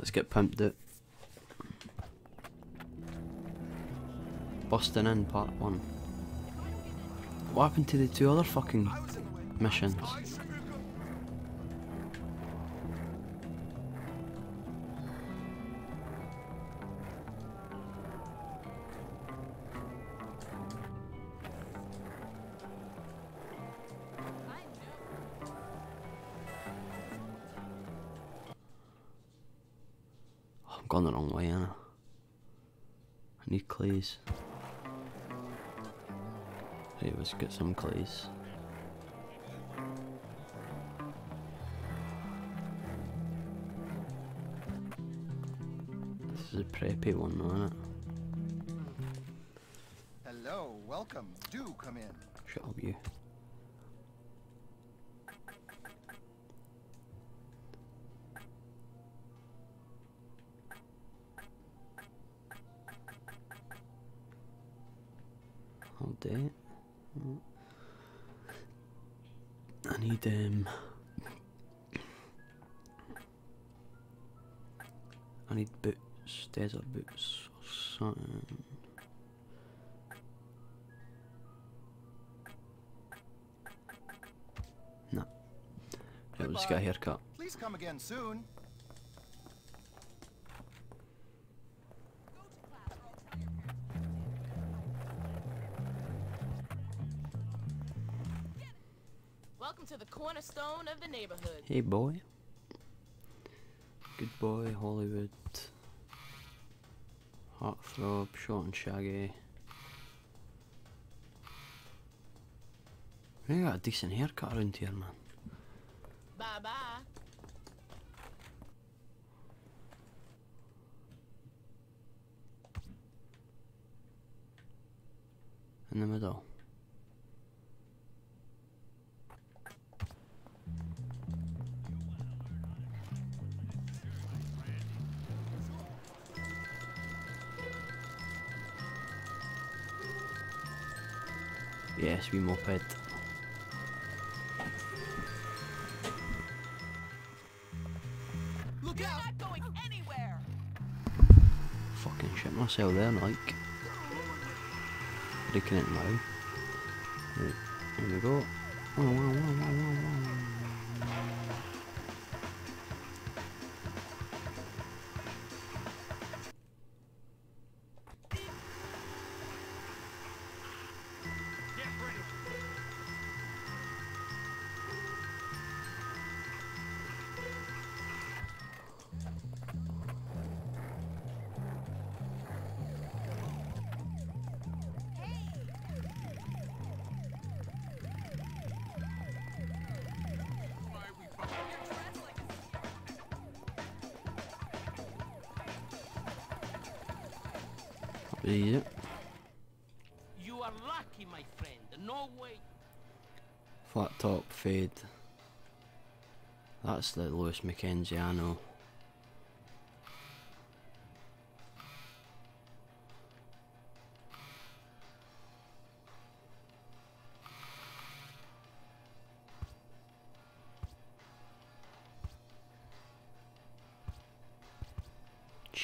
Let's get pumped up. Busting in part one. What happened to the two other fucking missions? Oh, I'm going the wrong way, ain't I? I need clays. Hey, let's get some clays. This is a preppy one, though, isn't it? Hello, welcome. Do come in. Shut up, you. I'll do it. I need um I need boots, desert boots or something. No. Nah. I'll just get a haircut. Please come again soon. To the cornerstone of the neighborhood. Hey boy. Good boy, Hollywood. Heartthrob, short and shaggy. You got a decent haircut around here, man. Bye bye. In the middle. Yes, we moped. Look out! Not going anywhere. Fucking shit myself there, like. Breaking it now. Right, here we go. Oh, wow, wow, wow, wow, wow. You are lucky, my friend. No way. Flat top fade. That's the Lewis McKenzie I know.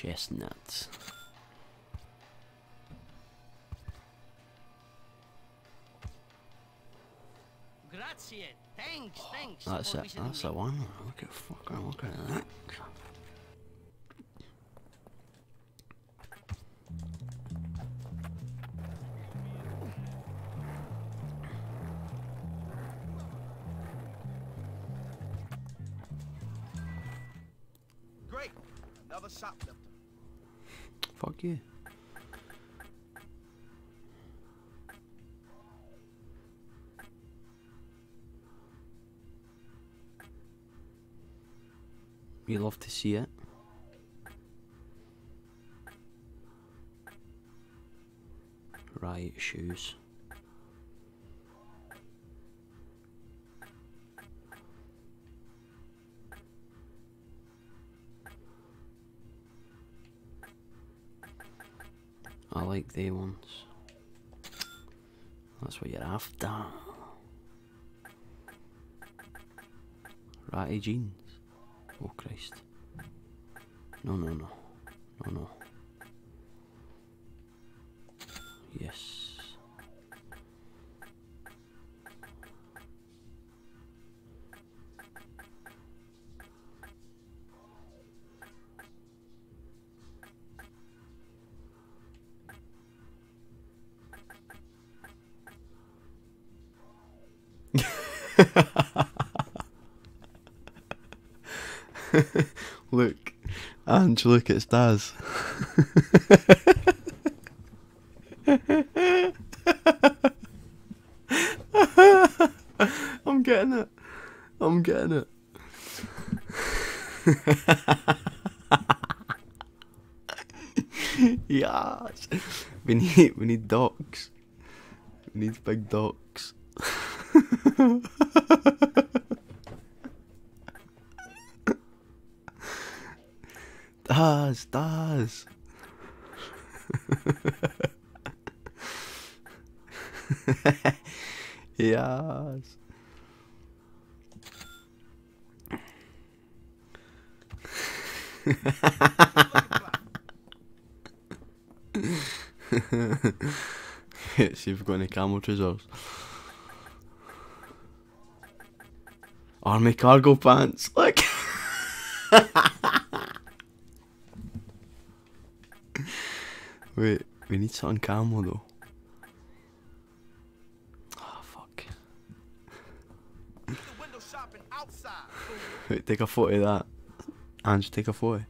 chestnuts. Grazie. Thanks, thanks. Oh, that's it. That's the one. Look at fucking look at that. Great. Another sapling. Fuck you. You love to see it. Riot shoes. I like they ones. That's what you're after. Ratty jeans. Oh Christ. No, no, no. No, no. Yes. Look, Ange, look, it's Daz. I'm getting it. I'm getting it. Yes. We need, we need docks. We need big docks. Daz, Daz. Yes. See if we've got any camel treasures. Army cargo pants. Look. Wait, we need something camel though. Ah, oh, fuck. Wait, take a photo of that. Ange, take a photo.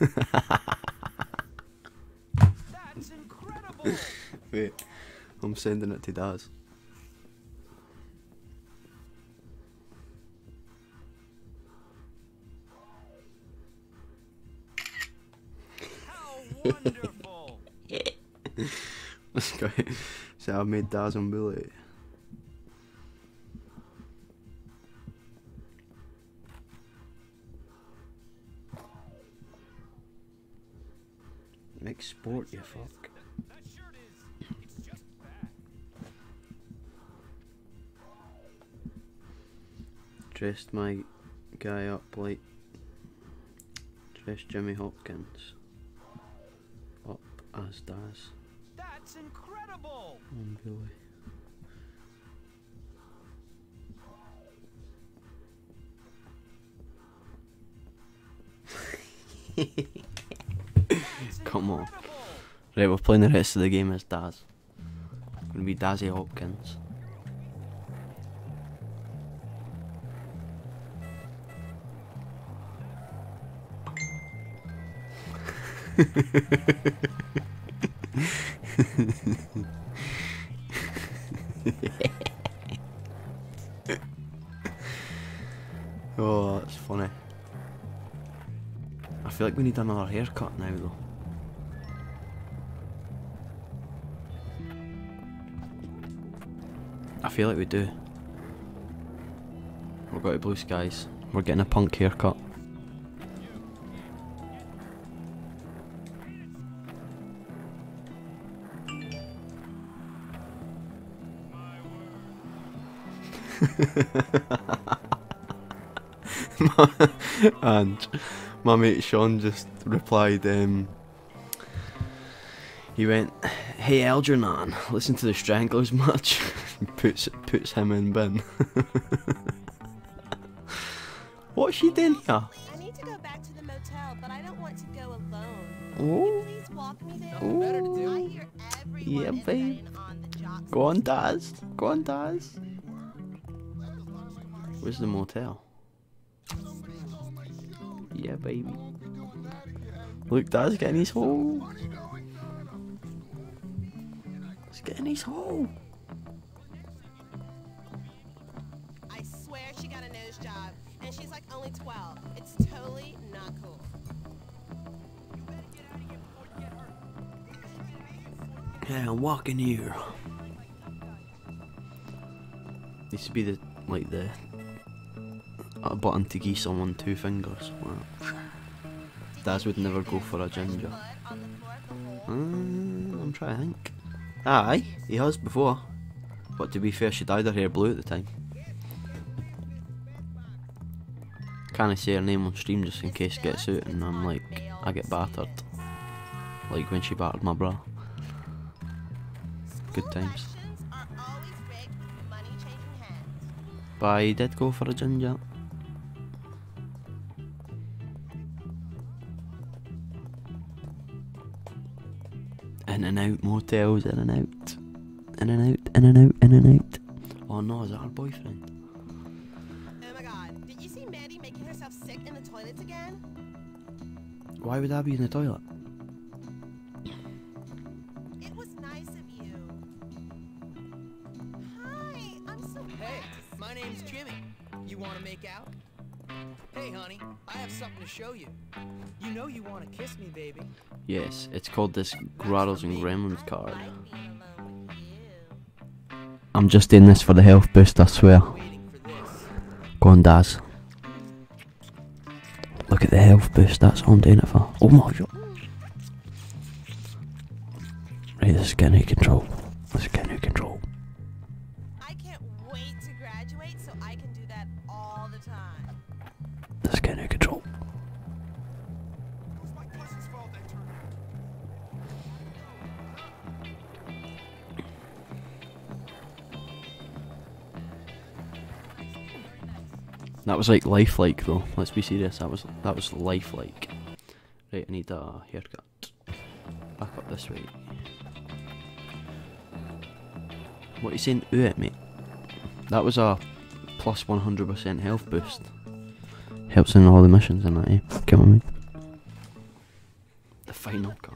That's incredible. Wait, I'm sending it to Daz. Wonderful. Let's go. So I've made Daz and Bully. Export you fuck. That shirt is. It's just bad. Dressed my guy up like. Dressed Jimmy Hopkins. As Daz. That's incredible. And Bully. Come on. Right, we're playing the rest of the game as Daz. It's gonna be Dazzy Hopkins. Oh, that's funny. I feel like we need another haircut now, though. I feel like we do. We're going to Blue Skies. We're getting a punk haircut. And my mate Sean just replied, um, he went, "Hey Eldrin man, listen to the Stranglers match." puts puts him in bin. What's she doing here? I need to go back to the motel, but I don't want to go alone. Oh. Can you please walk me there? Oh. Better to do. I hear everyone yeah, is babe. On the job. Go on, Daz. Go on, Daz. Where's the motel? Yeah, baby. Look, Daz getting his hole. He's getting his hole. I swear she got a nose job, and she's like only twelve. It's totally not cool. You better get out of here before you get hurt. Yeah, I'm walking here. This should be the like the. A button to give someone two fingers. Wow. Daz would never go for a ginger. Uh, I'm trying to think. Aye, he has before. But to be fair, she dyed her hair blue at the time. Can't I say her name on stream just in case it gets out and I'm like, I get battered. Like when she battered my bra. Good times. But he did go for a ginger. In and out motels, in and out, in and out, in and out, in and out. Oh no, is that her boyfriend? Oh my god, did you see Mandy making herself sick in the toilets again? Why would I be in the toilet? It was nice of you. Hi, I'm so hey, my name's Jimmy. You want to make out? Hey honey, I have something to show you. You know you want to kiss me, baby. Yes, it's called this Grottos and Gremlins card. I'm just doing this for the health boost, I swear. Go on, Daz. Look at the health boost, that's what I'm doing it for. Oh my god. Right, this is getting out of control. This is getting out of control. I can't wait to graduate so I can do that all the time. This is getting out of control. That was like lifelike though, let's be serious, that was that was lifelike. Right, I need a haircut. Back up this way. What are you saying ooh at mate? That was a plus one hundred percent health boost. Helps in all the missions and that, eh? Come on mate. The final cut.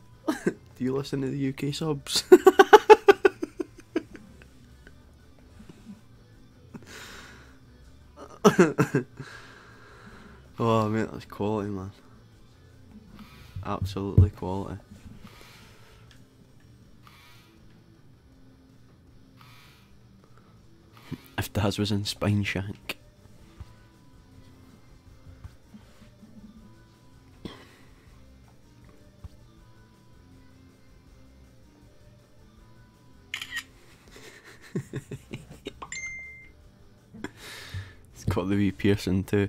Do you listen to the U K subs? Oh man, that's quality, man. Absolutely quality. If Daz was in Spine Shank. It's got the wee piercing too.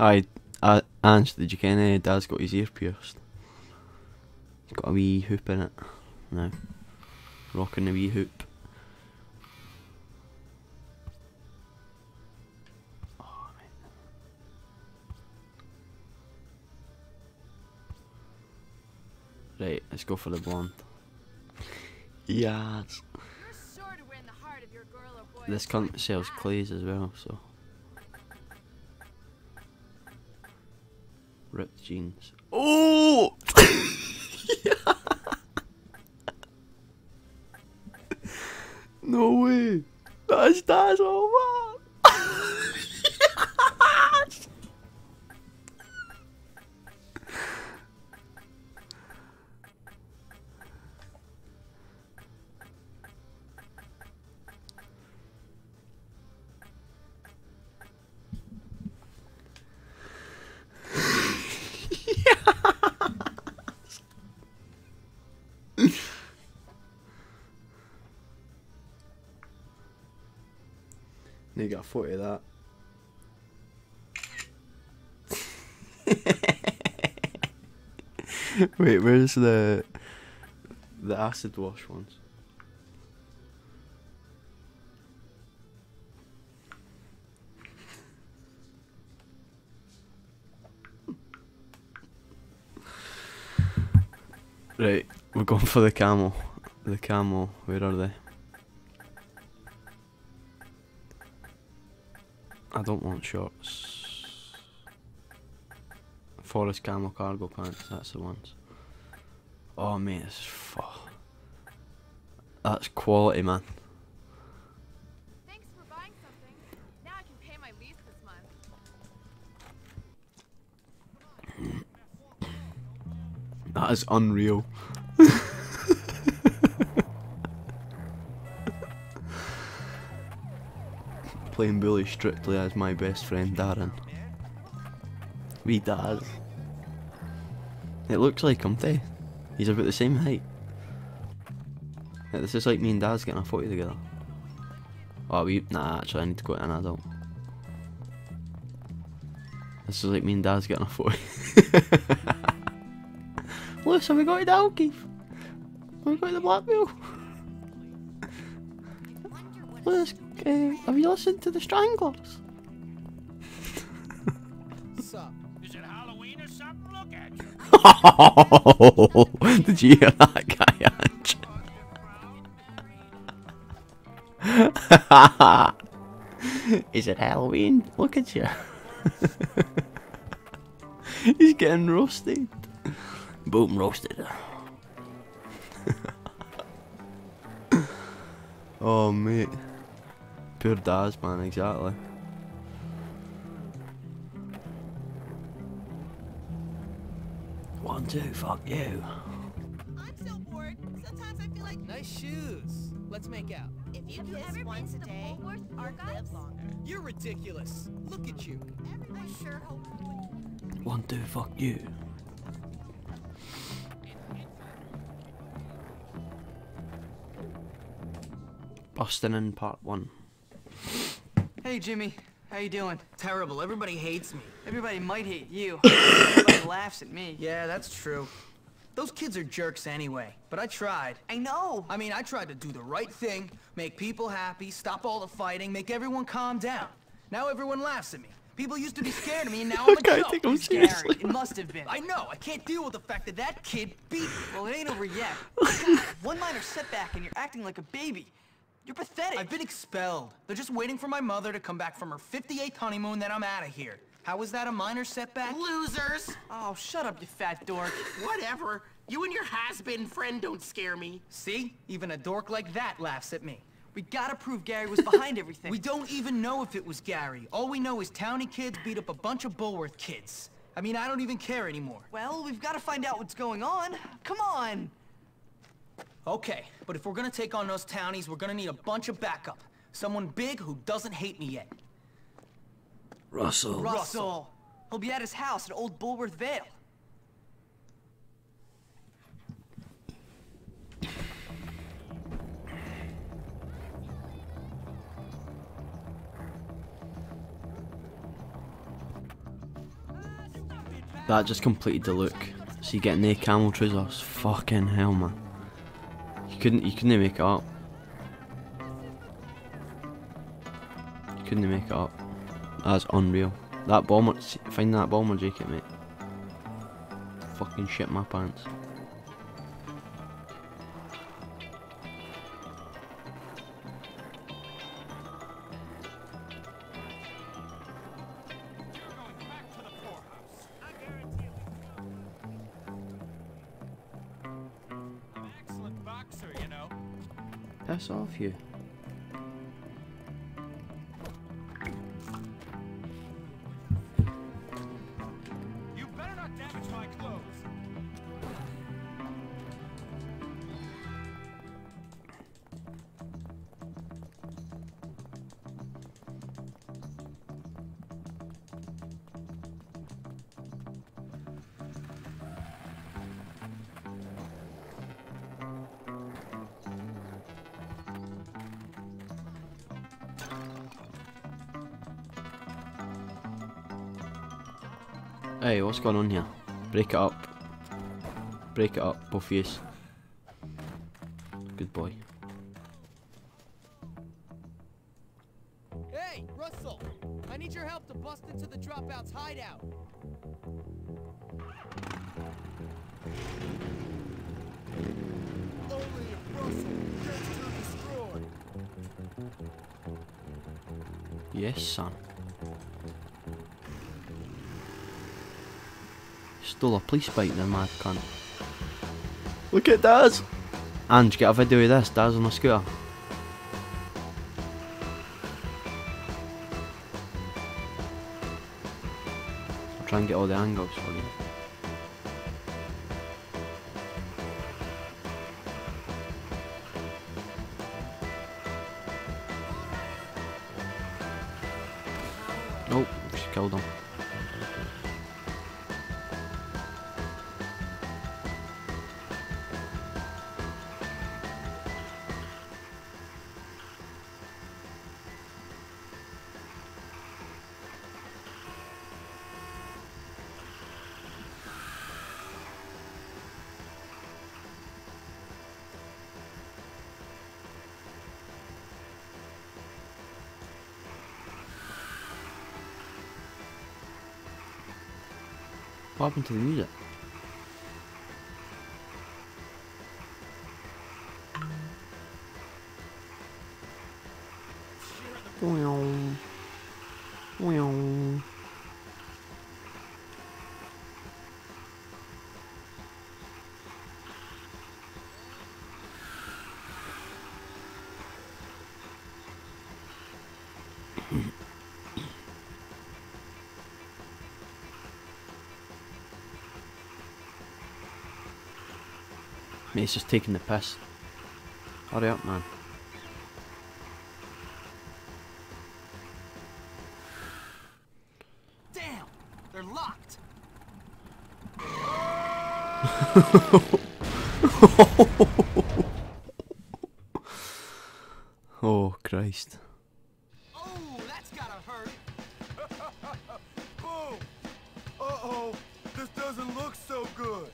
Aye, uh, Ange, did you ken uh, Daz got his ear pierced? It's got a wee hoop in it now. Rocking the wee hoop. Right, let's go for the blonde. Yeah. Sure this cunt sells clays as well, so. Ripped jeans. Oh! No way! That's that's all what? Need to get a footy of that. Wait, where's the the acid wash ones? Right, we're going for the camel. The camel, where are they? I don't want shorts. Forest camel cargo pants, that's the ones. Oh mate, it's fuck. That's quality, man. Thanks for buying something. Now I can pay my lease this month. That is unreal. Playing Bully strictly as my best friend Darren. Wee Daz. It looks like him, eh? He's about the same height. Yeah, this is like me and Daz getting a photo together. Oh, we nah. Actually, I need to go to an adult. This is like me and Daz getting a photo. Lewis, have we got to the Alkeef? Have we got to the Black Wheel? Lewis, uh, have you listened to the Stranglers? Sup? Is it Halloween or something? Look at you. Did you hear that guy, Ange? Is it Halloween? Look at you. He's getting roasted. Boom, roasted. Oh, mate. Poor Daz, man, exactly. One, two, fuck you. I'm so bored. Sometimes I feel like... Nice shoes. Let's make out. If you do this once a day, our live longer. You're ridiculous. Look at you. Everyone sure hope. One, two, fuck you. Bustin' in part one. Hey Jimmy, how you doing? Terrible, everybody hates me. Everybody might hate you. Everybody laughs at me. Yeah, that's true. Those kids are jerks anyway, but I tried. I know. I mean, I tried to do the right thing, make people happy, stop all the fighting, make everyone calm down. Now everyone laughs at me. People used to be scared of me, and now I'm a joke. Take him seriously. It must have been. I know. I can't deal with the fact that that kid beat me. Well, it ain't over yet. God, one minor setback, and you're acting like a baby. You're pathetic. I've been expelled. They're just waiting for my mother to come back from her fifty-eighth honeymoon, then I'm out of here. How was that a minor setback? Losers! Oh, shut up, you fat dork. Whatever. You and your has-been friend don't scare me. See? Even a dork like that laughs at me. We gotta prove Gary was behind everything. We don't even know if it was Gary. All we know is townie kids beat up a bunch of Bullworth kids. I mean, I don't even care anymore. Well, we've gotta find out what's going on. Come on! Okay, but if we're gonna take on those townies, we're gonna need a bunch of backup. Someone big who doesn't hate me yet. Russell. Russell. He'll be at his house at Old Bullworth Vale. That just completed the look. So you get no camel trousers. Fucking hell, man. You couldn't, you couldn't make it up. You couldn't make it up. That's unreal. That bomber, find that bomber jacket, mate. Fucking shit my pants. Piss off, you. You better not damage my clothes. Hey, what's going on here? Break it up. Break it up, both of yous. Good boy. Hey, Russell! I need your help to bust into the dropout's hideout. Only if Russell gets to destroy. Yes, son. Stole a police bike then, mad cunt. Look at Daz! Ange, get a video of this, Daz on a scooter. I'll try and get all the angles for you. Nope, just killed him. What happened to the music? Mate, it's just taking the piss. Hurry up, man. Damn, they're locked. Oh Christ. Oh, that's gotta hurt. Boom. Uh-oh, this doesn't look so good.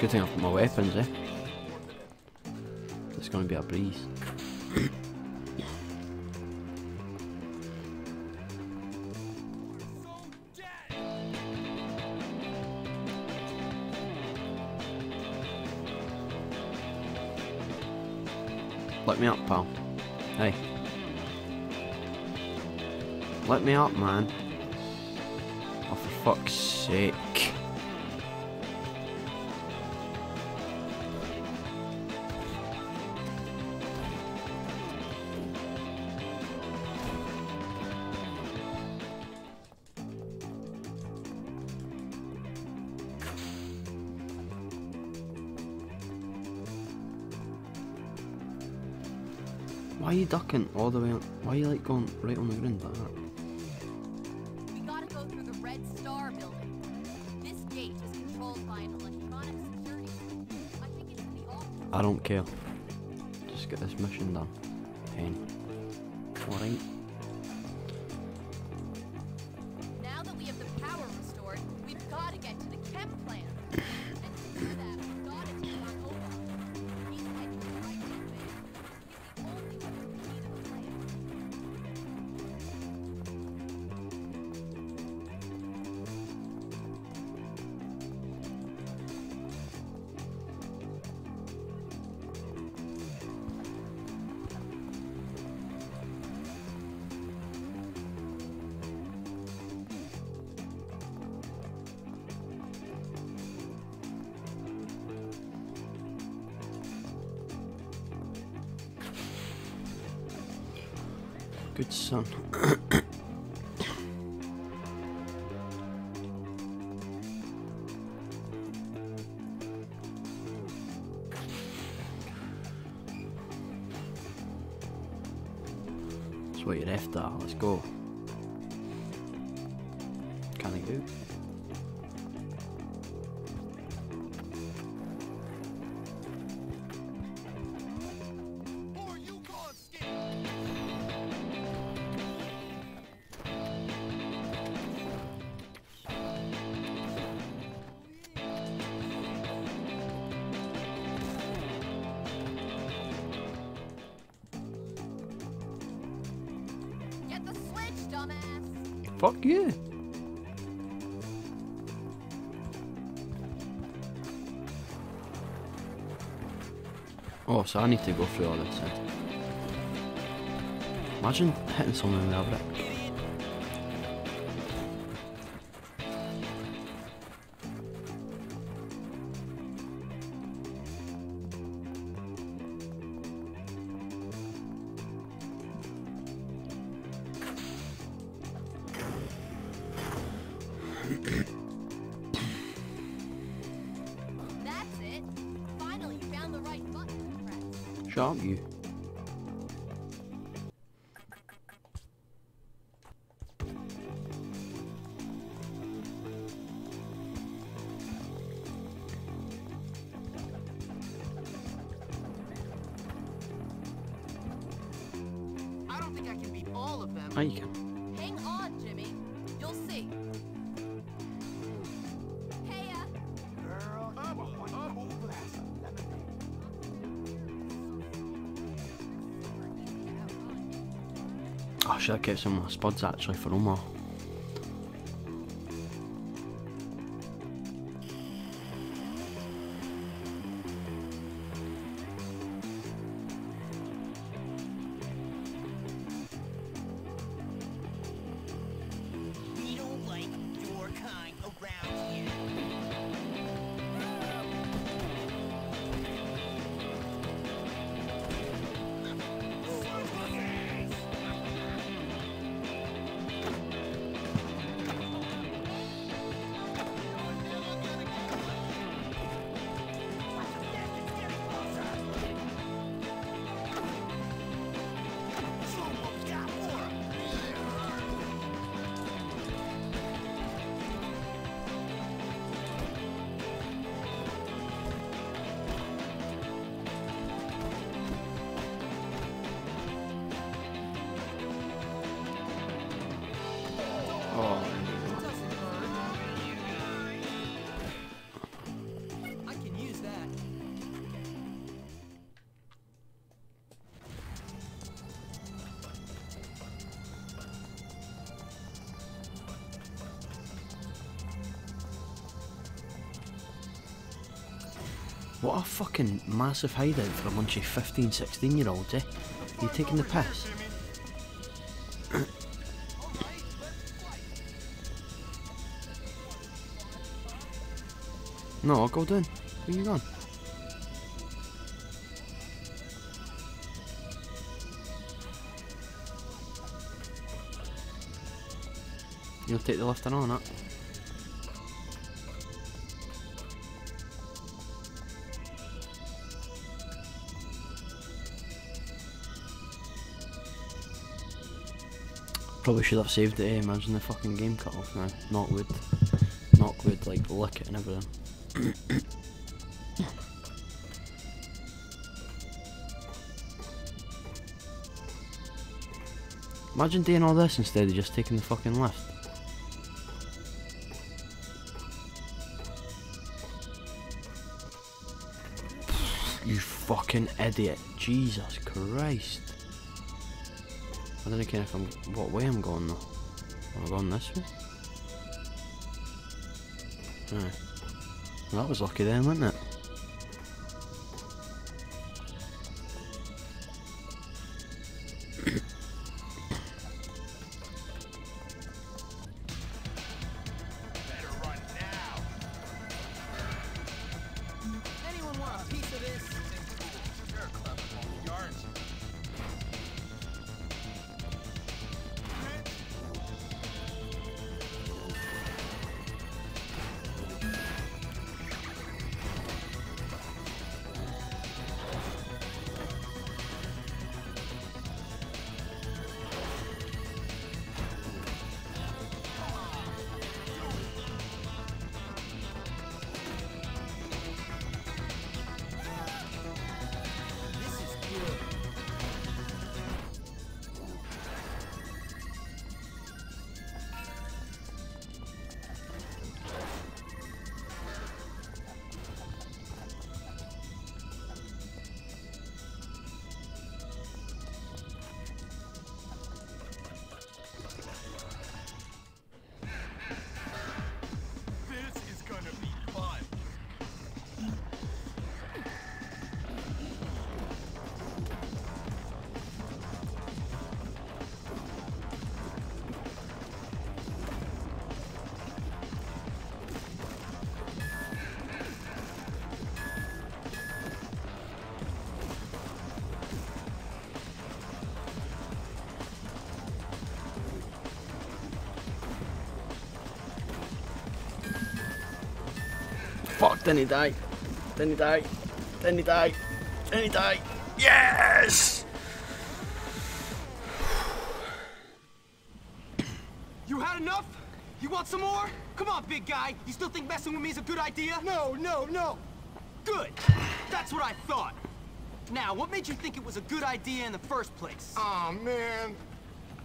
Good thing I've got my weapons, eh? It's going to be a breeze. Let me up, pal. Hey. Let me up, man. Oh, for fuck's sake. Why are you ducking all the way up? Why are you like going right on the ground like that? We gotta go through the Red Star building. This gate is controlled by an electronic security system. I think it's the old. I don't care. Just get this mission done. Pain. Alright. Now that we have the power restored, we've gotta get to the chem plant. And to do that, we've gotta do our stupid son. That's what you're after, let's go. Can I go? Fuck you! Yeah. Oh, so I need to go through all this. Imagine hitting someone with a brick. Aren't you? I don't think I can beat all of them. Oh, you can. Hang on, Jimmy. You'll see. Heya. Girl, up, up, up. Oh, should I keep some of my spuds actually for Omar? We don't like your kind around here. What a fucking massive hideout for a bunch of fifteen, sixteen year olds, eh? Are you taking the piss? No, I'll go down. Where you going? You'll take the lift and all that. Probably should have saved it, eh? Imagine the fucking game cut off now. Knock wood. Knock wood, like, lick it and everything. Imagine doing all this instead of just taking the fucking lift. You fucking idiot. Jesus Christ. I don't care if I'm what way I'm going though. Am I going this way? Right. Well, that was lucky then, wasn't it? Then he died. Then he died. Then he died. Then he died. Yes! You had enough? You want some more? Come on, big guy. You still think messing with me is a good idea? No, no, no. Good. That's what I thought. Now, what made you think it was a good idea in the first place? Aw, man.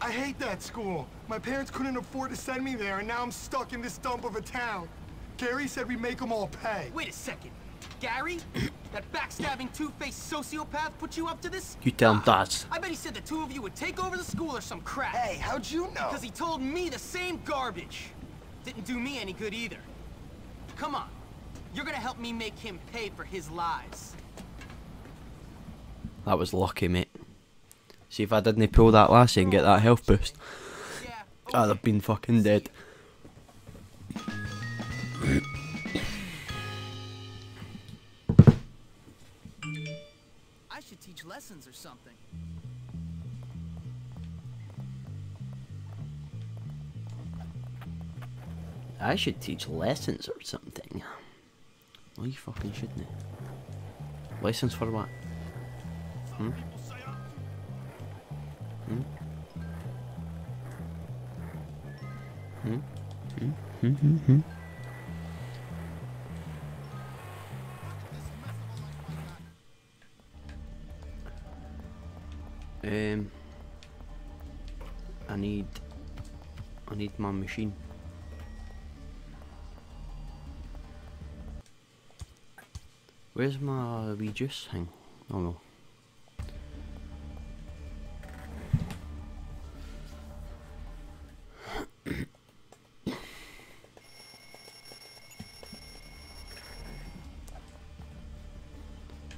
I hate that school. My parents couldn't afford to send me there, and now I'm stuck in this dump of a town. Gary said we make them all pay. Wait a second. Gary? That backstabbing, two-faced sociopath put you up to this? You tell him, Daz. I bet he said the two of you would take over the school or some crap. Hey, how'd you know? Because he told me the same garbage. Didn't do me any good either. Come on. You're gonna help me make him pay for his lies. That was lucky, mate. See, if I didn't pull that lassie and get that health boost, yeah, okay. I'd have been fucking dead. I should teach lessons or something. I should teach lessons or something. No, you fucking shouldn't. Lessons for what? Hmm? Hmm? Hmm? Hmm? Hmm? Hmm? Hmm? Um, I need, I need my machine. Where's my wee juice thing? Oh no.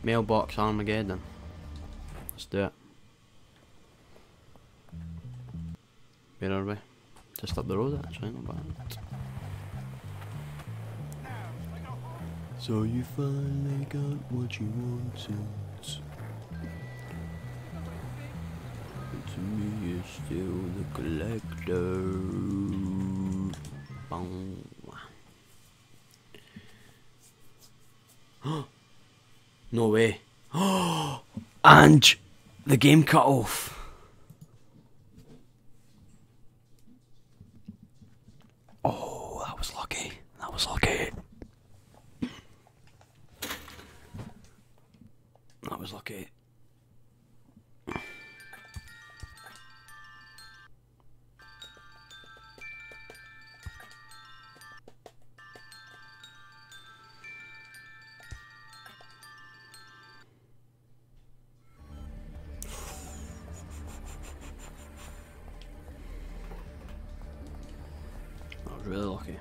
Mailbox Armageddon. Let's do it. Where are we? Just up the road, actually, not bad. So you finally got what you wanted. But to me, you're still the collector. Bang. No way. And the game cut off. Really lucky.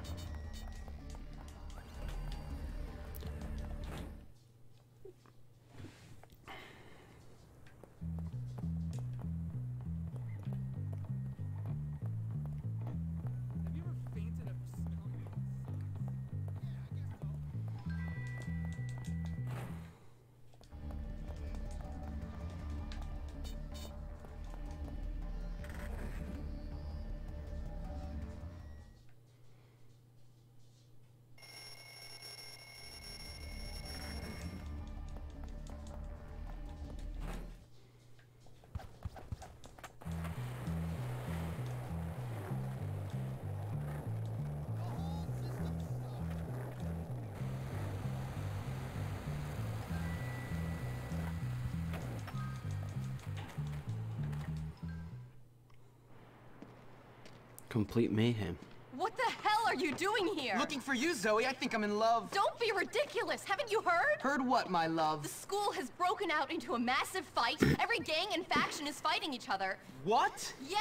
Complete mayhem. What the hell are you doing here? Looking for you, Zoe. I think I'm in love. Don't be ridiculous. Haven't you heard? Heard what, my love? The school has broken out into a massive fight. Every gang and faction is fighting each other. What? Yeah.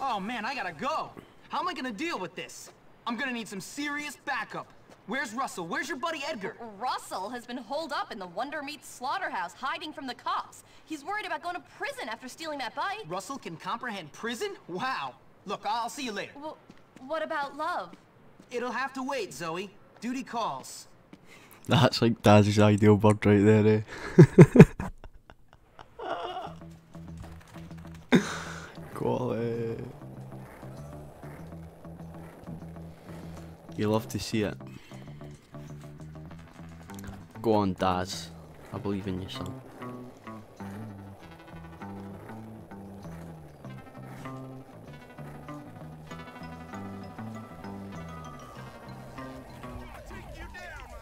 Oh, man, I gotta go. How am I gonna deal with this? I'm gonna need some serious backup. Where's Russell? Where's your buddy Edgar? Russell has been holed up in the Wonder Meat slaughterhouse, hiding from the cops. He's worried about going to prison after stealing that bike. Russell can comprehend prison? Wow. Look, I'll see you later. Well, what about love? It'll have to wait, Zoe. Duty calls. That's like Daz's ideal bird right there, eh? Quality. You love to see it. Go on, Daz. I believe in you, son.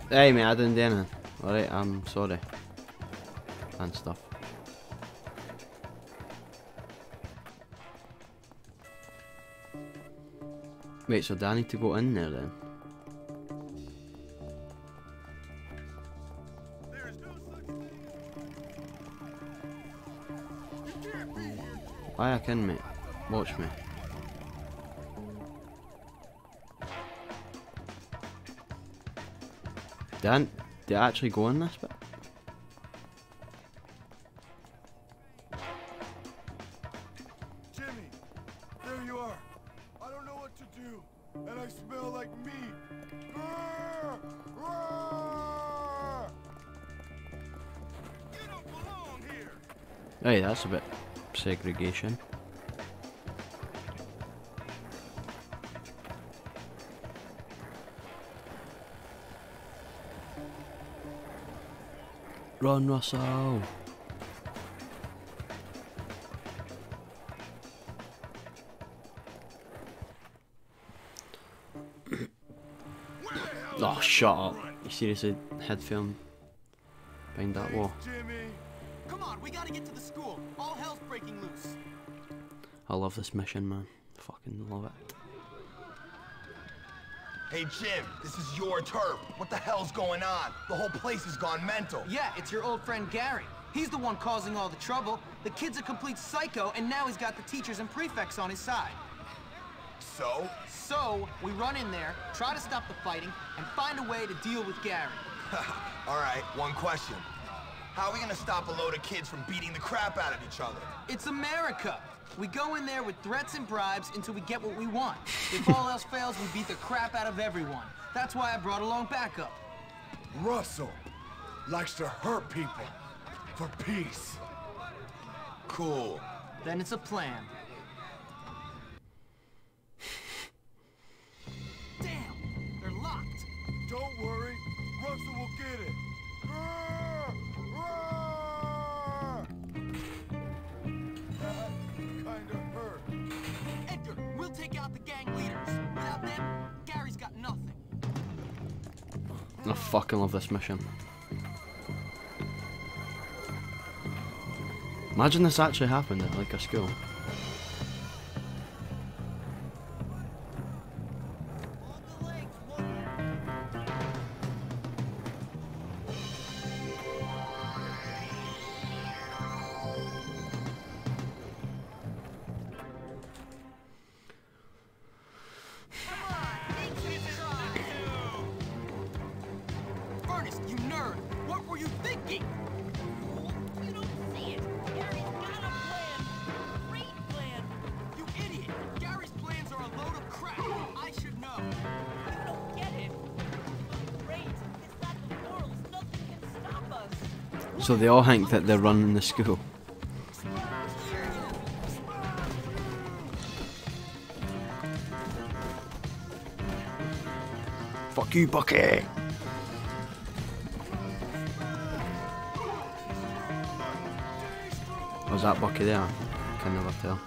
Hey, mate, I didn't do anything. Alright, I'm sorry. And stuff. Wait, so do I need to go in there then? Why I can, mate? Watch me. Did I, did I actually go in this bit? Jimmy, there you are. I don't know what to do, and I smell like meat. Roar! Roar! You don't belong here. Hey, that's a bit segregation. Run, Russell. Oh, shut up. You seriously head film behind that wall. Come on, we gotta get to the school. All hell's breaking loose. I love this mission, man. Fucking love it. Hey Jim, this is your turf. What the hell's going on? The whole place has gone mental. Yeah, it's your old friend Gary. He's the one causing all the trouble. The kid's a complete psycho, and now he's got the teachers and prefects on his side. So? So, we run in there, try to stop the fighting, and find a way to deal with Gary. All right, one question. How are we gonna stop a load of kids from beating the crap out of each other? It's America. We go in there with threats and bribes until we get what we want. If all else fails, we beat the crap out of everyone. That's why I brought along backup. Russell likes to hurt people for peace. Cool. Then it's a plan. Damn, they're locked. Don't worry, Russell will get it. Roar! Roar! That kind of hurt. Edgar, we'll take out the gang leaders. Without them, Gary's got nothing. I fucking love this mission. Imagine this actually happened at like a school. So they all think that they're running the school. Fuck you, Bucky! Was that Bucky there? I can never tell.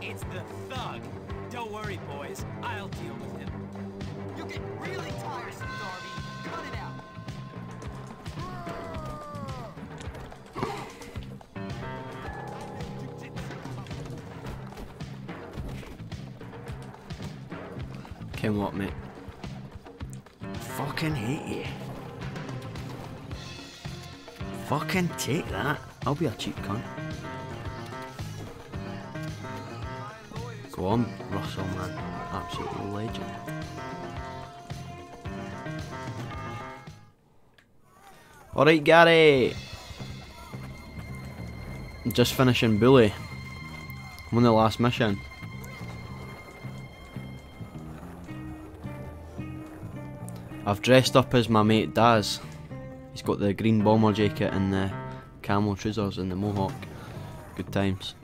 It's the thug. Don't worry, boys. I'll deal with him. You get really tiresome, Darby. Cut it out. Can what, mate? Fucking hate you. Fucking take that. I'll be a cheap cunt. Go on, Russell, man. Absolute legend. Alright, Gary! Just finishing Bully. I'm on the last mission. I've dressed up as my mate Daz. He's got the green bomber jacket and the camel trousers and the mohawk. Good times.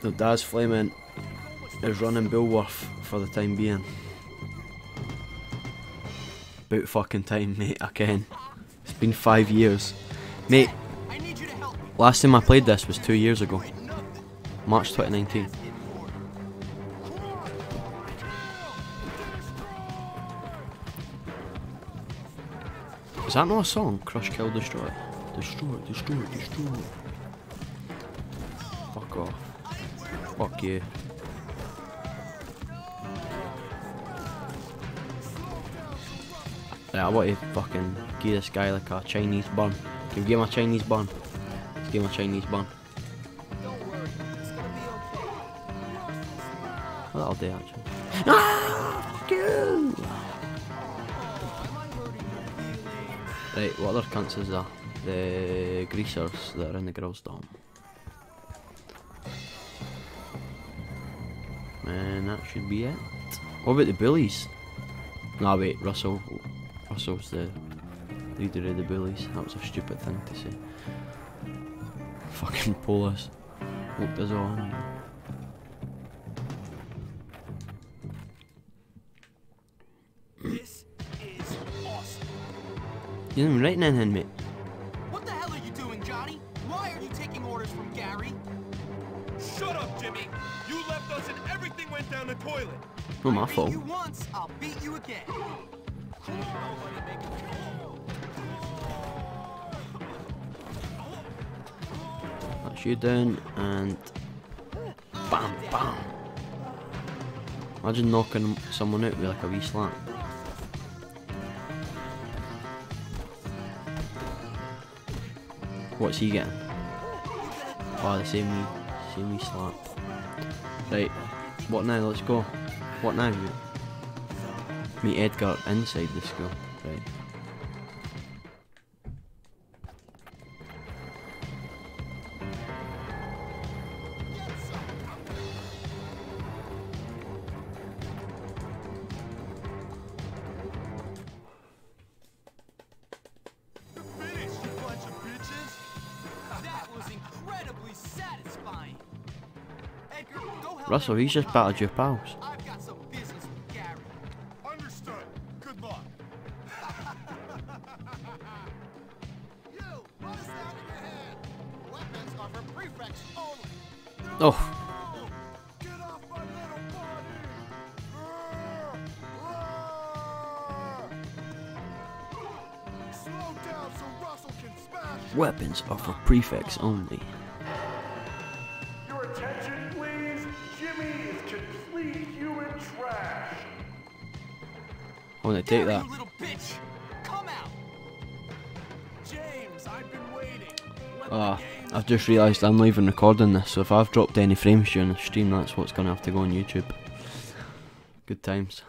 The Daz Fleming is running Bullworth for the time being. About fucking time, mate, again. It's been five years. Mate, last time I played this was two years ago. March twenty nineteen. Is that not a song? Crush, kill, destroy. Destroy, destroy, destroy. Fuck off. Fuck you. Right, I want to fucking give this guy like a Chinese bun. Can you give him a Chinese bun? Let's give him a Chinese bun. Well, that'll do actually. Ah! Dude! Right, what other cunts is that? The greasers that are in the girls' dorm. And that should be it. What about the bullies? Nah, wait, Russell. Russell's the leader of the bullies. That was a stupid thing to say. Fucking police. Looked us all on. This is awesome. You didn't even write anything, mate. What the hell are you doing, Johnny? Why are you taking orders from Gary? Shut up, Jimmy. You left us and everything went down the toilet. Not my fault. I beat you once, I'll beat you again. That's you down and bam bam. Imagine knocking someone out with like a wee slap. What's he getting? Oh, the same wee, same wee slap. Right, what now? Let's go. What now? Meet Edgar inside the school. Right. You're finished, you bunch of bitches. That was incredibly satisfying. Edgar, go help. Russell, he's just battered your pals. Oh. Get off my little body. Slow down so Russell can smash. Weapons are for prefects only. Your attention, please. Jimmy is complete human trash. I want to take that. Ah, oh, I've just realised I'm not even recording this, so if I've dropped any frames during the stream, that's what's going to have to go on YouTube. Good times.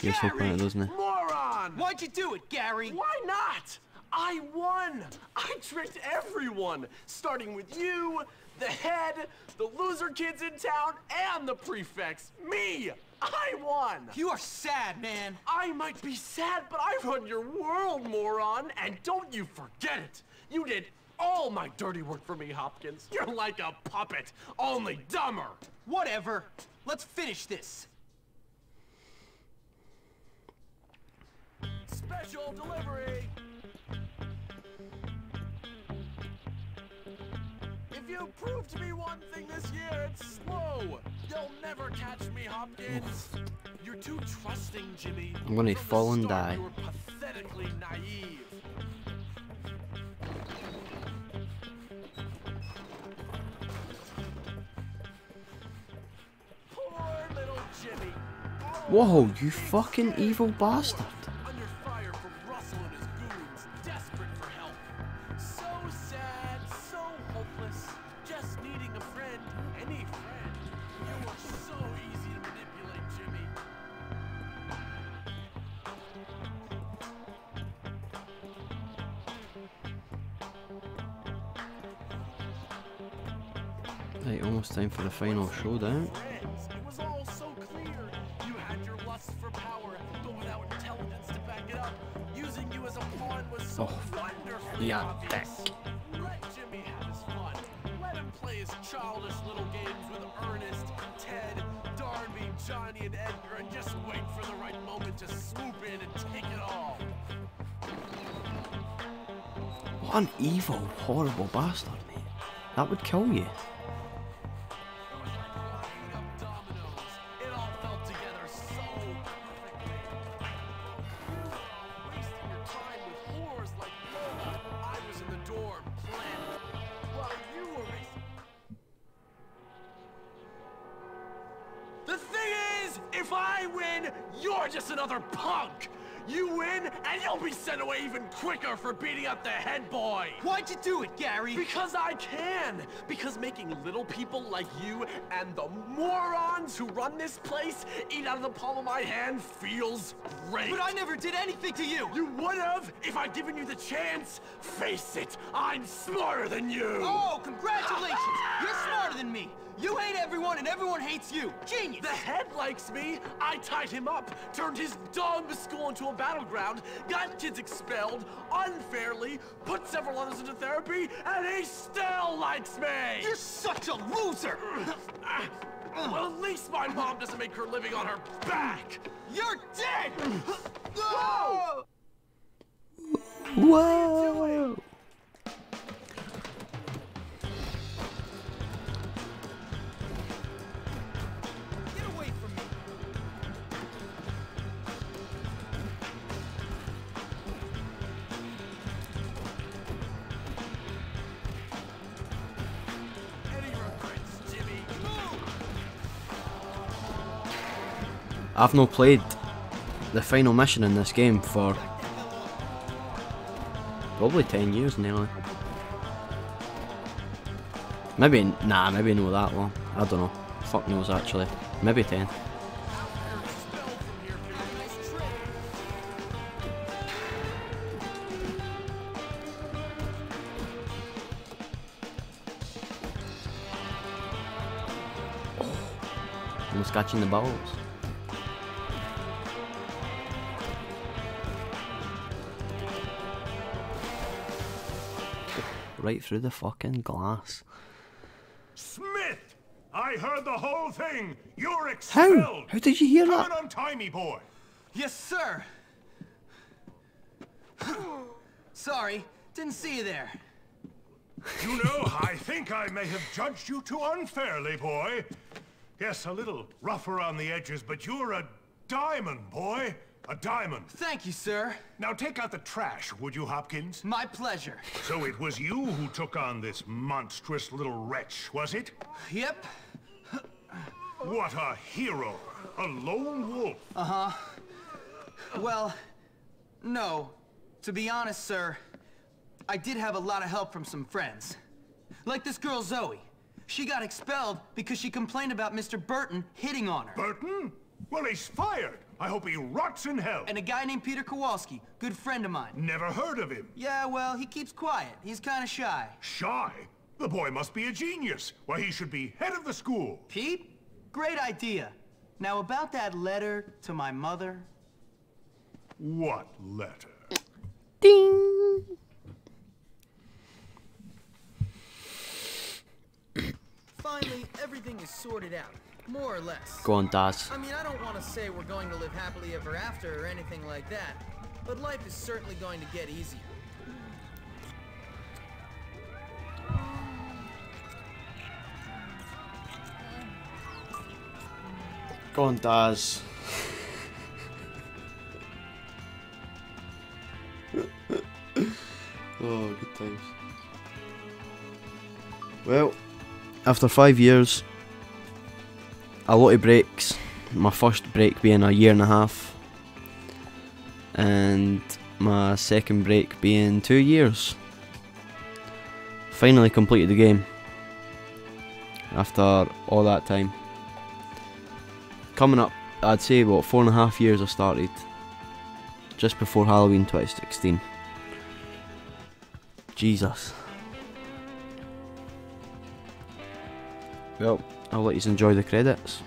He's hoping it doesn't he? Moron! Why'd you do it, Gary? Why not? I won! I tricked everyone, starting with you, the head, the loser kids in town, and the prefects. Me! I won! You are sad, man. I might be sad, but I run your world, moron. And don't you forget it. You did all my dirty work for me, Hopkins. You're like a puppet, only dumber. Whatever. Let's finish this. Special delivery. If you prove to me one thing this year, it's slow. You'll never catch me, Hopkins. You're too trusting, Jimmy. I'm gonna fall and die. You were pathetically naive. Poor little Jimmy. Whoa, you fucking evil bastard. Right, almost time for the final showdown. Oh, yeah, deck. Childish little games with Ernest, Ted, Darby, Johnny, and Edgar, and just wait for the right moment to swoop in and take it all. What an evil, horrible bastard, mate. That would kill you. Quicker for beating up the head boy. Why'd you do it, Gary? Because I can. Because making little people like you and the morons who run this place eat out of the palm of my hand feels great. But I never did anything to you. You would have if I'd given you the chance. Face it, I'm smarter than you. Oh, congratulations. You're smarter than me. You hate everyone and everyone hates you. Genius! The head likes me. I tied him up, turned his dumb school into a battleground, got kids expelled unfairly, put several others into therapy, and he still likes me! You're such a loser! Well, at least my mom doesn't make her living on her back! You're dead! Whoa! Whoa! I've not played the final mission in this game for probably ten years nearly. Maybe, nah, maybe not that long. I don't know. Fuck knows actually. Maybe ten. Oh, almost catching the balls. Right through the fucking glass. Smith! I heard the whole thing! You're expelled! How? How did you hear that? Come and untie boy! Yes, sir! Sorry, didn't see you there. You know, I think I may have judged you too unfairly, boy. Yes, a little rough around the edges, but you're a diamond, boy. A diamond. Thank you, sir. Now take out the trash, would you, Hopkins? My pleasure. So it was you who took on this monstrous little wretch, was it? Yep. What a hero. A lone wolf. Uh-huh. Well, no. To be honest, sir, I did have a lot of help from some friends. Like this girl, Zoe. She got expelled because she complained about Mister Burton hitting on her. Burton? Well, he's fired. I hope he rots in hell. And a guy named Peter Kowalski, good friend of mine. Never heard of him. Yeah, well, he keeps quiet. He's kind of shy. Shy? The boy must be a genius. Why, he should be head of the school. Pete? Great idea. Now, about that letter to my mother. What letter? Ding! Finally, everything is sorted out. More or less. Go on, Daz. I mean, I don't want to say we're going to live happily ever after or anything like that, but life is certainly going to get easier. Go on, Daz. Oh, good times. Well, after five years. A lot of breaks, my first break being a year and a half and my second break being two years. Finally completed the game after all that time. Coming up, I'd say about four and a half years I started, just before Halloween twenty sixteen. Jesus. Well, I'll let you enjoy the credits.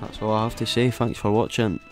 That's all I have to say. Thanks for watching.